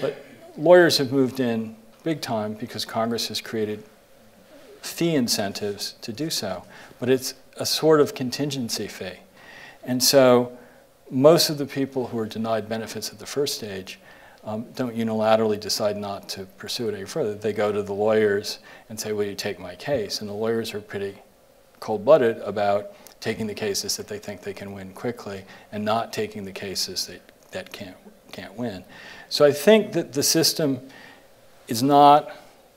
but lawyers have moved in big time because Congress has created fee incentives to do so. But it's a sort of contingency fee. And so most of the people who are denied benefits at the first stage don't unilaterally decide not to pursue it any further. They go to the lawyers and say, will you take my case? And the lawyers are pretty cold-blooded about taking the cases that they think they can win quickly and not taking the cases that can't win. So I think that the system is not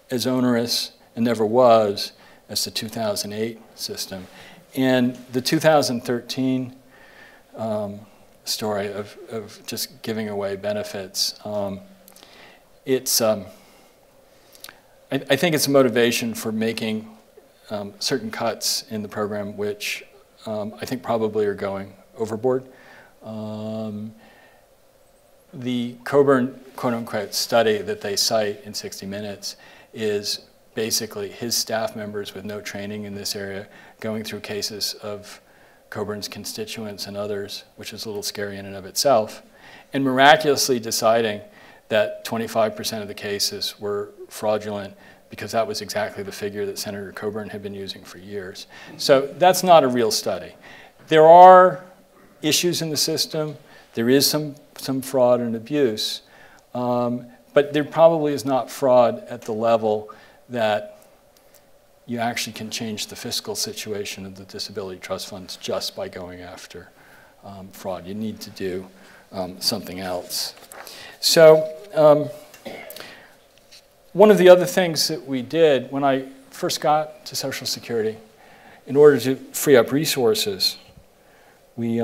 as onerous and never was as the 2008 system. And the 2013 story of just giving away benefits. I think it's a motivation for making certain cuts in the program, which I think probably are going overboard. The Coburn quote-unquote study that they cite in 60 Minutes is basically his staff members with no training in this area going through cases of Coburn's constituents and others, which is a little scary in and of itself, and miraculously deciding that 25% of the cases were fraudulent, because that was exactly the figure that Senator Coburn had been using for years. So that's not a real study. There are issues in the system. There is some fraud and abuse, but there probably is not fraud at the level that you actually can change the fiscal situation of the disability trust funds just by going after fraud. You need to do something else. So one of the other things that we did when I first got to Social Security, in order to free up resources, we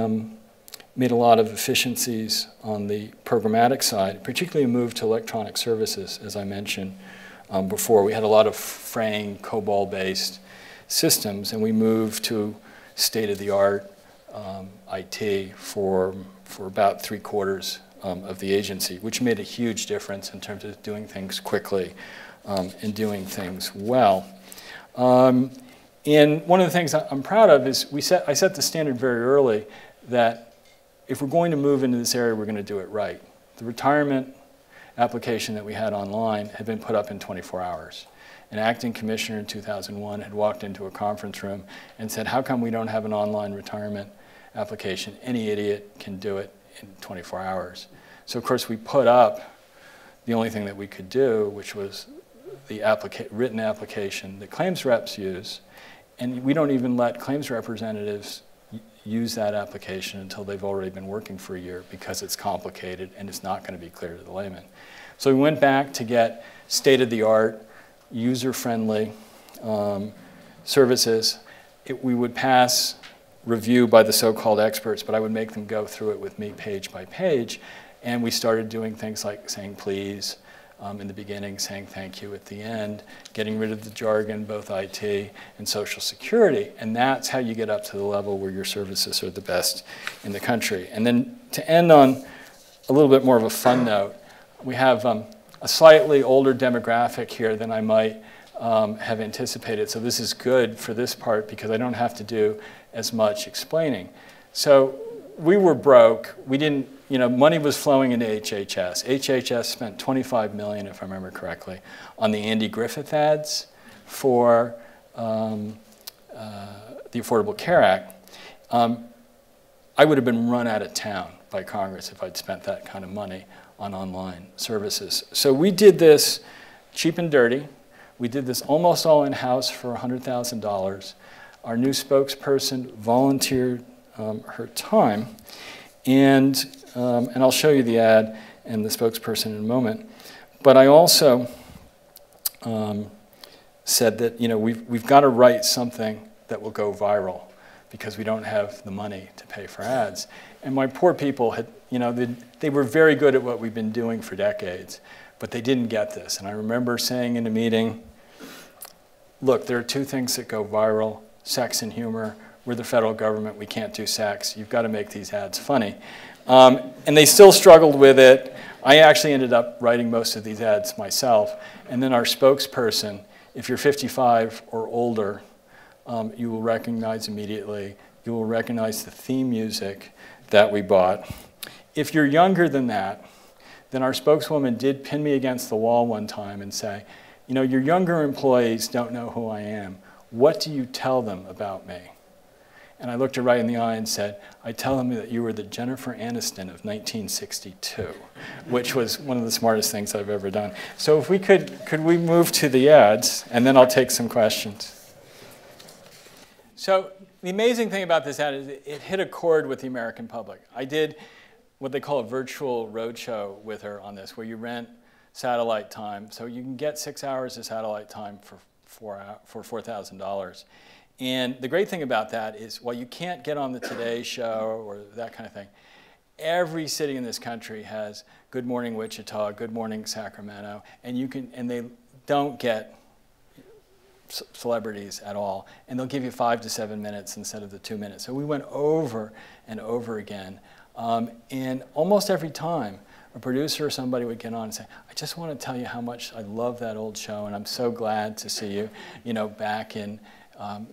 made a lot of efficiencies on the programmatic side, particularly a move to electronic services, as I mentioned. Before, we had a lot of fraying COBOL-based systems, and we moved to state-of-the-art IT for about three-quarters of the agency, which made a huge difference in terms of doing things quickly and doing things well. And one of the things I'm proud of is I set the standard very early that if we're going to move into this area, we're going to do it right. The retirement application that we had online had been put up in 24 hours. An acting commissioner in 2001 had walked into a conference room and said, how come we don't have an online retirement application? Any idiot can do it in 24 hours. So of course we put up the only thing that we could do, which was the written application that claims reps use, and we don't even let claims representatives use that application until they've already been working for a year because it's complicated and it's not going to be clear to the layman. So we went back to get state-of-the-art, user-friendly services. We would pass review by the so-called experts, but I would make them go through it with me page by page, and we started doing things like saying please in the beginning, saying thank you at the end, getting rid of the jargon, both IT and Social Security, and that's how you get up to the level where your services are the best in the country. And then to end on a little bit more of a fun note, we have a slightly older demographic here than I might have anticipated. So this is good for this part because I don't have to do as much explaining. So we were broke. We didn't, you know, money was flowing into HHS. HHS spent $25 million, if I remember correctly, on the Andy Griffith ads for the Affordable Care Act. I would have been run out of town by Congress if I'd spent that kind of money on online services. So we did this cheap and dirty. We did this almost all in-house for $100,000. Our new spokesperson volunteered her time. And I'll show you the ad and the spokesperson in a moment. But I also said that, you know, we've got to write something that will go viral because we don't have the money to pay for ads. And my poor people had, you know, they were very good at what we've been doing for decades, but they didn't get this. And I remember saying in a meeting, look, there are two things that go viral, sex and humor. We're the federal government. We can't do sex. You've got to make these ads funny. And they still struggled with it. I actually ended up writing most of these ads myself. And then our spokesperson, if you're 55 or older, you will recognize immediately. You will recognize the theme music that we bought. If you're younger than that, then our spokeswoman did pin me against the wall one time and say, you know, your younger employees don't know who I am. What do you tell them about me? And I looked her right in the eye and said, I tell them that you were the Jennifer Aniston of 1962, which was one of the smartest things I've ever done. So if we could we move to the ads, and then I'll take some questions. So the amazing thing about this ad is it hit a chord with the American public. I did what they call a virtual roadshow with her on this, where you rent satellite time. So you can get 6 hours of satellite time for $4,000. And the great thing about that is, while you can't get on the Today Show or that kind of thing, every city in this country has Good Morning Wichita, Good Morning Sacramento, and you can, and they don't get celebrities at all. And they'll give you 5 to 7 minutes instead of the 2 minutes. So we went over and over again. And almost every time, a producer or somebody would get on and say, I just want to tell you how much I love that old show, and I'm so glad to see you, you know, back in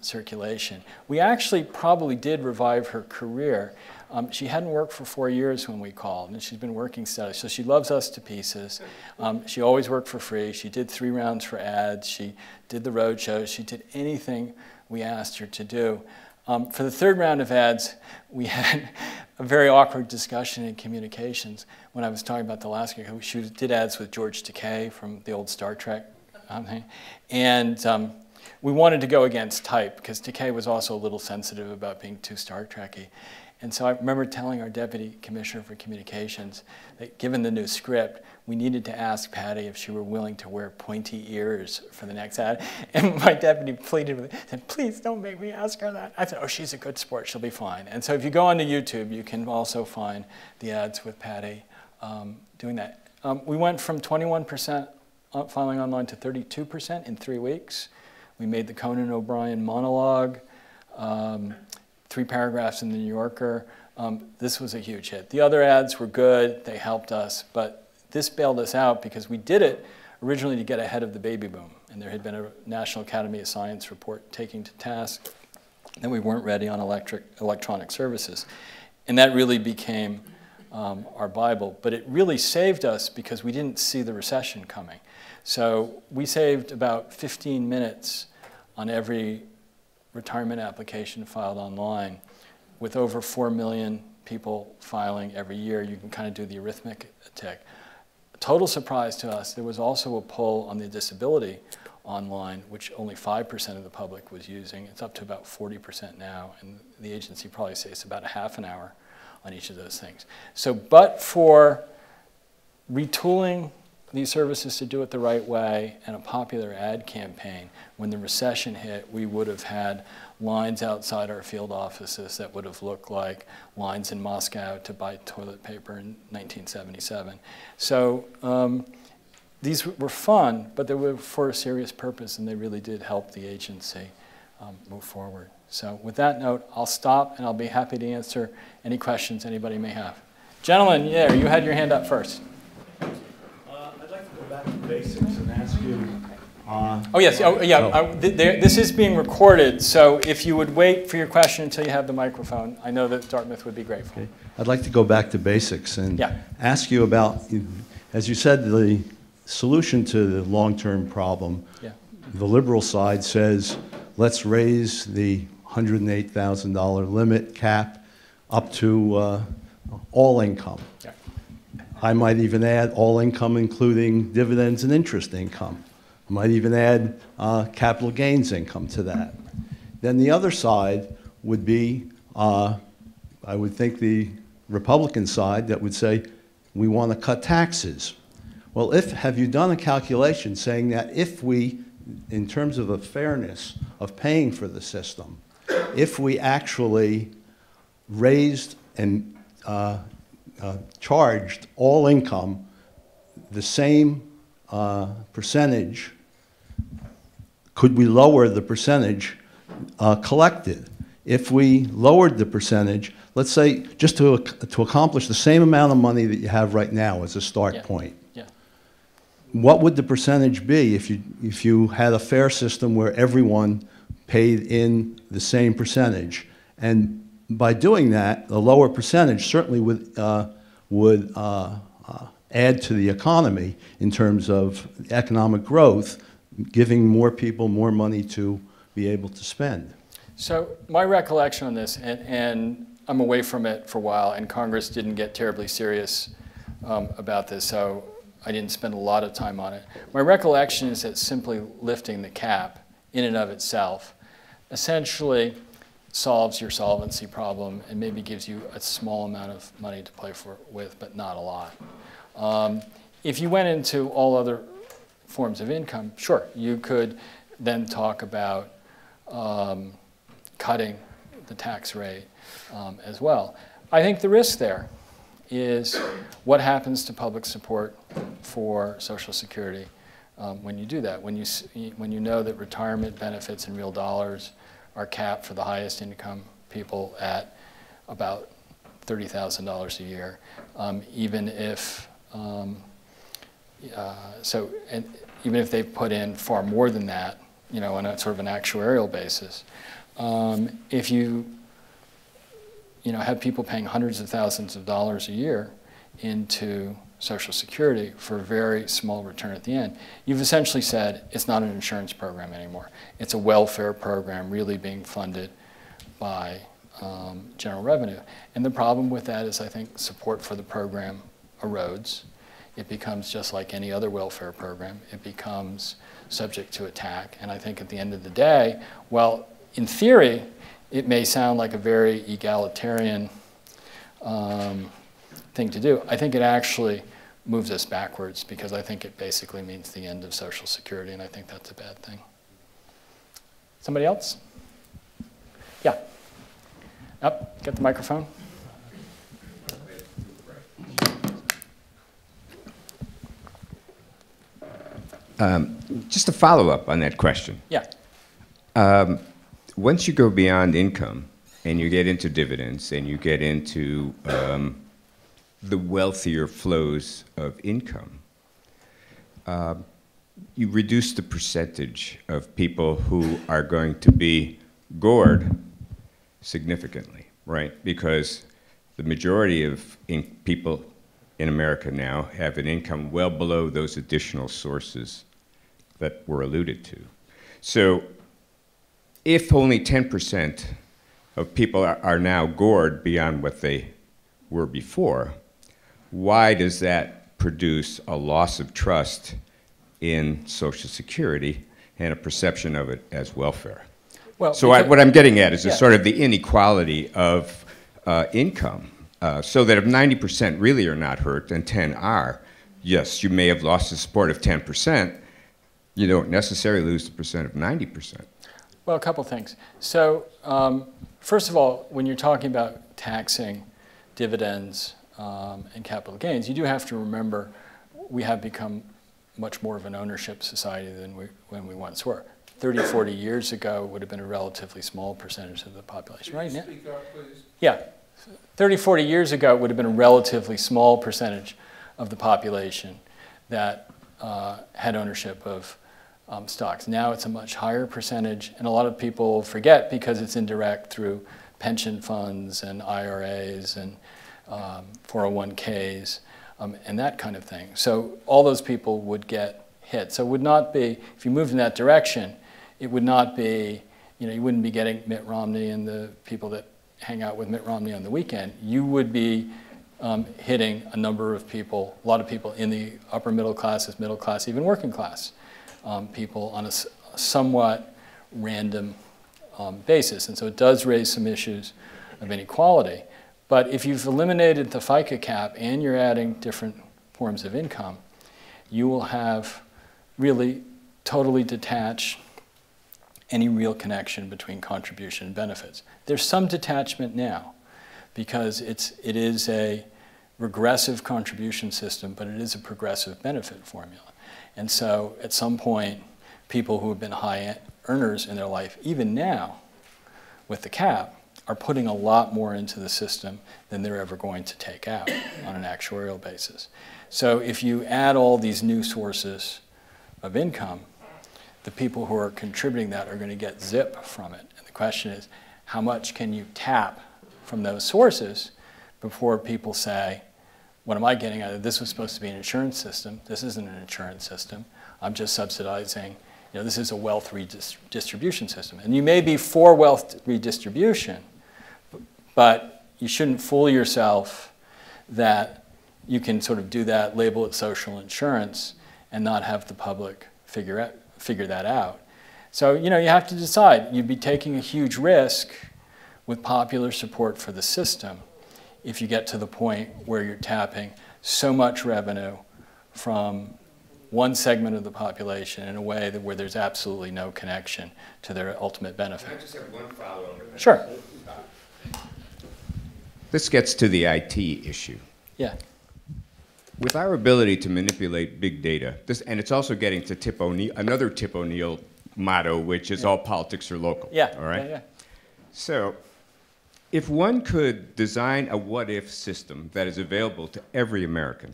circulation. We actually probably did revive her career. She hadn't worked for 4 years when we called, and she's been working steadily. So she loves us to pieces. She always worked for free. She did 3 rounds for ads. She did the road shows. She did anything we asked her to do. For the 3rd round of ads, we had a very awkward discussion in communications when I was talking about the Alaska. She did ads with George Takei from the old Star Trek thing. And we wanted to go against type because Takei was also a little sensitive about being too Star Trek-y. And so I remember telling our deputy commissioner for communications that given the new script, we needed to ask Patty if she were willing to wear pointy ears for the next ad. And my deputy pleaded with me, said, please don't make me ask her that. I said, oh, she's a good sport. She'll be fine. And so if you go onto YouTube, you can also find the ads with Patty doing that. We went from 21% filing online to 32% in 3 weeks. We made the Conan O'Brien monologue. three paragraphs in the New Yorker. This was a huge hit. The other ads were good, they helped us, but this bailed us out because we did it originally to get ahead of the baby boom. And there had been a National Academy of Science report taking to task that we weren't ready on electronic services. And that really became our Bible. But it really saved us because we didn't see the recession coming. So we saved about 15 minutes on every retirement application filed online, with over 4 million people filing every year. You can kind of do the arithmetic. Total surprise to us, there was also a poll on the disability online, which only 5% of the public was using. It's up to about 40% now, and the agency probably saves about a half an hour on each of those things. So, but for retooling these services to do it the right way and a popular ad campaign, when the recession hit, we would have had lines outside our field offices that would have looked like lines in Moscow to buy toilet paper in 1977. So these were fun, but they were for a serious purpose, and they really did help the agency move forward. So with that note, I'll stop, and I'll be happy to answer any questions anybody may have. Gentlemen, yeah, you had your hand up first. I'd like to go back to basics and ask you, oh, yes. Oh, yeah. Oh. This is being recorded, so if you would wait for your question until you have the microphone, I know that Dartmouth would be grateful. Okay. I'd like to go back to basics and ask you about, as you said, the solution to the long-term problem. Yeah. The liberal side says, let's raise the $108,000 limit cap up to all income. Yeah. I might even add all income, including dividends and interest income. I might even add capital gains income to that. Then the other side would be, I would think the Republican side that would say, we want to cut taxes. Well, have you done a calculation saying that if we, in terms of the fairness of paying for the system, if we actually raised and charged all income the same percentage, could we lower the percentage collected? If we lowered the percentage, let's say just to accomplish the same amount of money that you have right now as a start point, what would the percentage be if you had a fair system where everyone paid in the same percentage? And by doing that, the lower percentage certainly would add to the economy in terms of economic growth, giving more people more money to be able to spend. So my recollection on this, and I'm away from it for a while, and Congress didn't get terribly serious about this, so I didn't spend a lot of time on it. My recollection is that simply lifting the cap in and of itself essentially solves your solvency problem and maybe gives you a small amount of money to play with, but not a lot. If you went into all other forms of income, sure, you could then talk about cutting the tax rate as well. I think the risk there is what happens to public support for Social Security when you do that, when you know that retirement benefits in real dollars are capped for the highest income people at about $30,000 a year, even if and even if they've put in far more than that, you know, on a sort of an actuarial basis. If you know, have people paying hundreds of thousands of dollars a year into Social Security for a very small return at the end, you've essentially said it's not an insurance program anymore. It's a welfare program really being funded by general revenue. And the problem with that is I think support for the program erodes. It becomes just like any other welfare program. It becomes subject to attack. And I think at the end of the day, well, in theory, it may sound like a very egalitarian thing to do. I think it actually moves us backwards because I think it basically means the end of Social Security, and I think that's a bad thing. Somebody else? Yeah. Up, get the microphone. Just a follow-up on that question. Yeah. Once you go beyond income, and you get into dividends, and you get into the wealthier flows of income, you reduce the percentage of people who are going to be gored significantly, right? Because the majority of people in America now have an income well below those additional sources that were alluded to. So if only 10% of people are now gored beyond what they were before, why does that produce a loss of trust in Social Security and a perception of it as welfare? Well, so what I'm getting at is sort of the inequality of income, so that if 90% really are not hurt and 10 are, yes, you may have lost the support of 10%, you don't necessarily lose the percent of 90%. Well, a couple things. So first of all, when you're talking about taxing dividends and capital gains, you do have to remember we have become much more of an ownership society than when we once were. 30, 40 years ago would have been a relatively small percentage of the population. Right? Speak up, please. Yeah. 30, 40 years ago would have been a relatively small percentage of the population that had ownership of stocks. Now it's a much higher percentage, and a lot of people forget because it's indirect through pension funds and IRAs and 401ks and that kind of thing. So all those people would get hit. So it would not be, if you moved in that direction, it would not be, you know, you wouldn't be getting Mitt Romney and the people that hang out with Mitt Romney on the weekend. You would be hitting a number of people, a lot of people in the upper middle classes, middle class, even working class people on a somewhat random basis. And so it does raise some issues of inequality. But if you've eliminated the FICA cap and you're adding different forms of income, you will have really totally detached any real connection between contribution and benefits. There's some detachment now because it is a regressive contribution system, but it is a progressive benefit formula. And so at some point, people who have been high earners in their life, even now with the cap, are putting a lot more into the system than they're ever going to take out on an actuarial basis. So if you add all these new sources of income, the people who are contributing that are going to get zip from it. And the question is, how much can you tap from those sources before people say, what am I getting out of this? This was supposed to be an insurance system. This isn't an insurance system. I'm just subsidizing. You know, this is a wealth redistribution system. And you may be for wealth redistribution, but you shouldn't fool yourself that you can sort of do that, label it social insurance, and not have the public figure that out. So, you know, you have to decide. You'd be taking a huge risk with popular support for the system if you get to the point where you're tapping so much revenue from one segment of the population in a way that where there's absolutely no connection to their ultimate benefit. Can I just have one follow-up? Sure. This gets to the IT issue. Yeah. With our ability to manipulate big data, and it's also getting to Tip O'Neill, another Tip O'Neill motto, which is all politics are local. Yeah. All right? Yeah, yeah. So if one could design a what-if system that is available to every American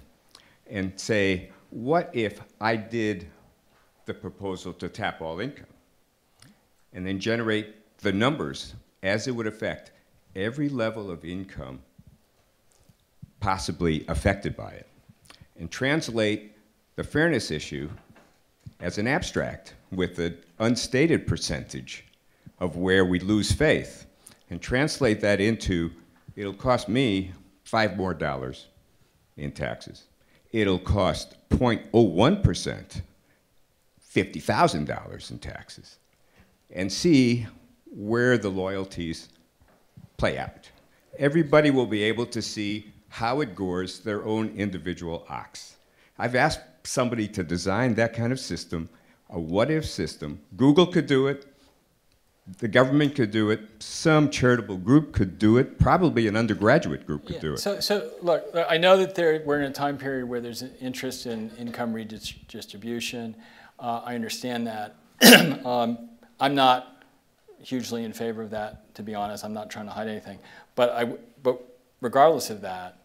and say, what if I did the proposal to tap all income and then generate the numbers as it would affect every level of income possibly affected by it, and translate the fairness issue as an abstract with an unstated percentage of where we lose faith, and translate that into, it'll cost me $5 more in taxes. It'll cost 0.01%, $50,000 in taxes, and see where the loyalties play out. Everybody will be able to see how it gores their own individual ox. I've asked somebody to design that kind of system, a what-if system. Google could do it. The government could do it. Some charitable group could do it. Probably an undergraduate group could do it. So look, I know that we're in a time period where there's an interest in income redistribution. I understand that. I'm not hugely in favor of that, to be honest. I'm not trying to hide anything. But regardless of that,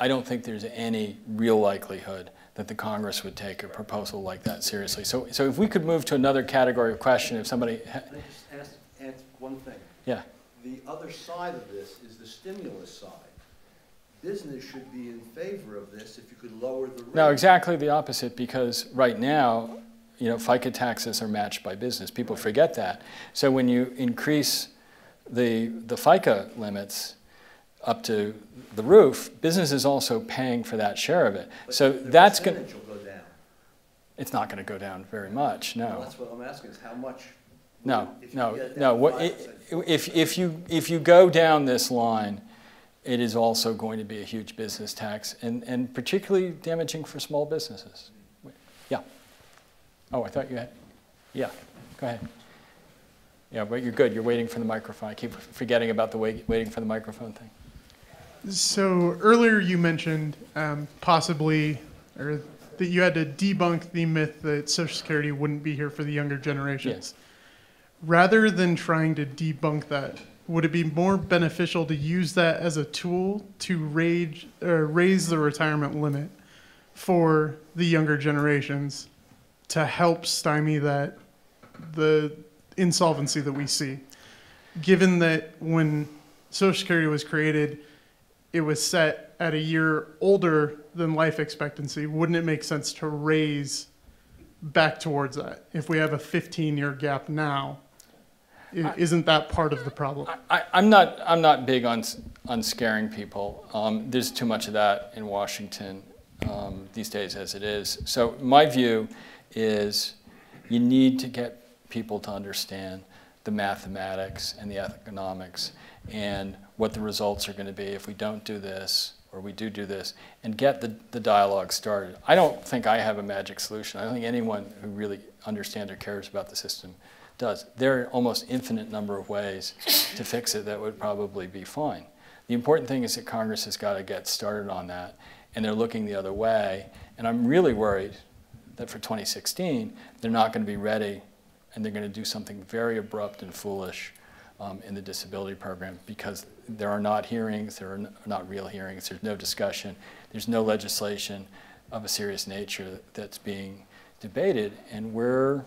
I don't think there's any real likelihood that the Congress would take a proposal like that seriously. So if we could move to another category of question, if somebody... Can I just ask one thing? Yeah. The other side of this is the stimulus side. Business should be in favor of this if you could lower the rate. No, exactly the opposite, because right now, you know, FICA taxes are matched by business. People forget that. So when you increase the FICA limits up to the roof, business is also paying for that share of it. But so that's going to go down. It's not going to go down very much, no. Well, that's what I'm asking, is how much? No, If you go down this line, it is also going to be a huge business tax, and particularly damaging for small businesses. Yeah. Oh, I thought you had. Yeah, go ahead. Yeah, but you're good. You're waiting for the microphone. I keep forgetting about the waiting for the microphone thing. So earlier you mentioned possibly, or that you had to debunk the myth that Social Security wouldn't be here for the younger generations. Yes. Rather than trying to debunk that, would it be more beneficial to use that as a tool to raise the retirement limit for the younger generations to help stymie that, the insolvency that we see? Given that when Social Security was created, it was set at a year older than life expectancy, wouldn't it make sense to raise back towards that? If we have a 15-year gap now, isn't that part of the problem? I'm not big on scaring people. There's too much of that in Washington these days as it is. So my view is you need to get people to understand the mathematics and the economics and what the results are going to be if we don't do this or we do this, and get the dialogue started. I don't think I have a magic solution. I don't think anyone who really understands or cares about the system does. There are almost infinite number of ways to fix it that would probably be fine. The important thing is that Congress has got to get started on that, and they're looking the other way. And I'm really worried that for 2016, they're not going to be ready, and they're going to do something very abrupt and foolish in the disability program, because there are not hearings, there are not real hearings, there's no discussion, there's no legislation of a serious nature that's being debated, and we're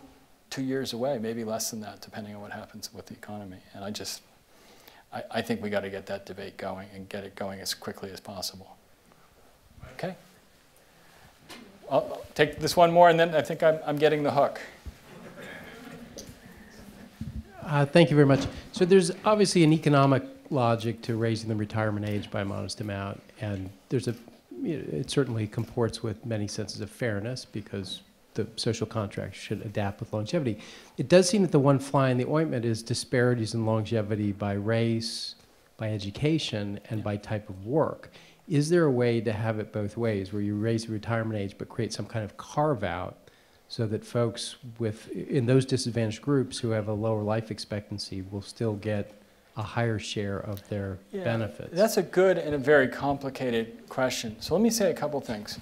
2 years away, maybe less than that, depending on what happens with the economy. And I think we got to get that debate going and get it going as quickly as possible. Okay. I'll take this one more, and then I think I'm getting the hook. Thank you very much. So there's obviously an economic logic to raising the retirement age by a modest amount, and there's it certainly comports with many senses of fairness, because the social contract should adapt with longevity. It does seem that the one fly in the ointment is disparities in longevity by race, by education, and by type of work. Is there a way to have it both ways, where you raise the retirement age but create some kind of carve-out so that folks in those disadvantaged groups who have a lower life expectancy will still get a higher share of their benefits? That's a good and a very complicated question. So let me say a couple things.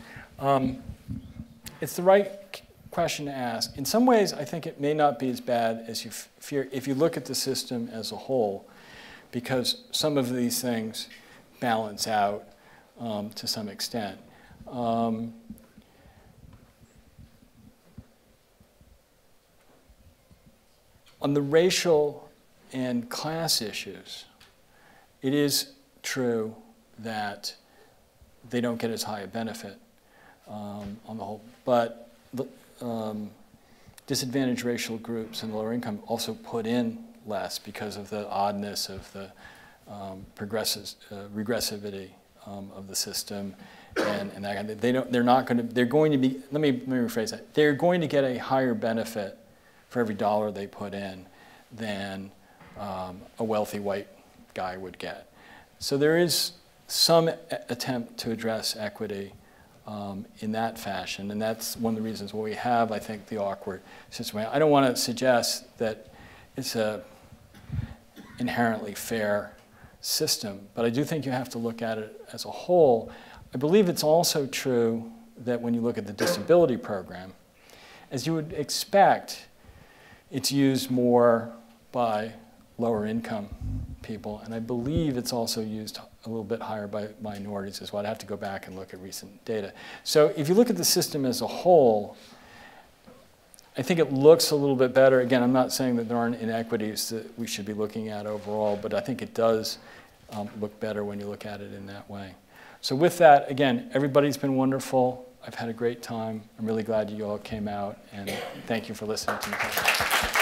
It's the right question to ask. In some ways, I think it may not be as bad as you fear if you look at the system as a whole, because some of these things balance out to some extent. On the racial and class issues, it is true that they don't get as high a benefit on the whole, but disadvantaged racial groups and lower income also put in less because of the oddness of the regressivity of the system, and that kind of, let me rephrase that. They're going to get a higher benefit for every dollar they put in than a wealthy white guy would get. So there is some attempt to address equity in that fashion, and that's one of the reasons why we have, I think, the awkward system. I don't want to suggest that it's a inherently fair system, but I do think you have to look at it as a whole. I believe it's also true that when you look at the disability program, as you would expect, it's used more by lower income people, and I believe it's also used a little bit higher by minorities as well. I'd have to go back and look at recent data. So if you look at the system as a whole, I think it looks a little bit better. Again, I'm not saying that there aren't inequities that we should be looking at overall, but I think it does look better when you look at it in that way. So with that, again, everybody's been wonderful. I've had a great time. I'm really glad you all came out, and thank you for listening to me.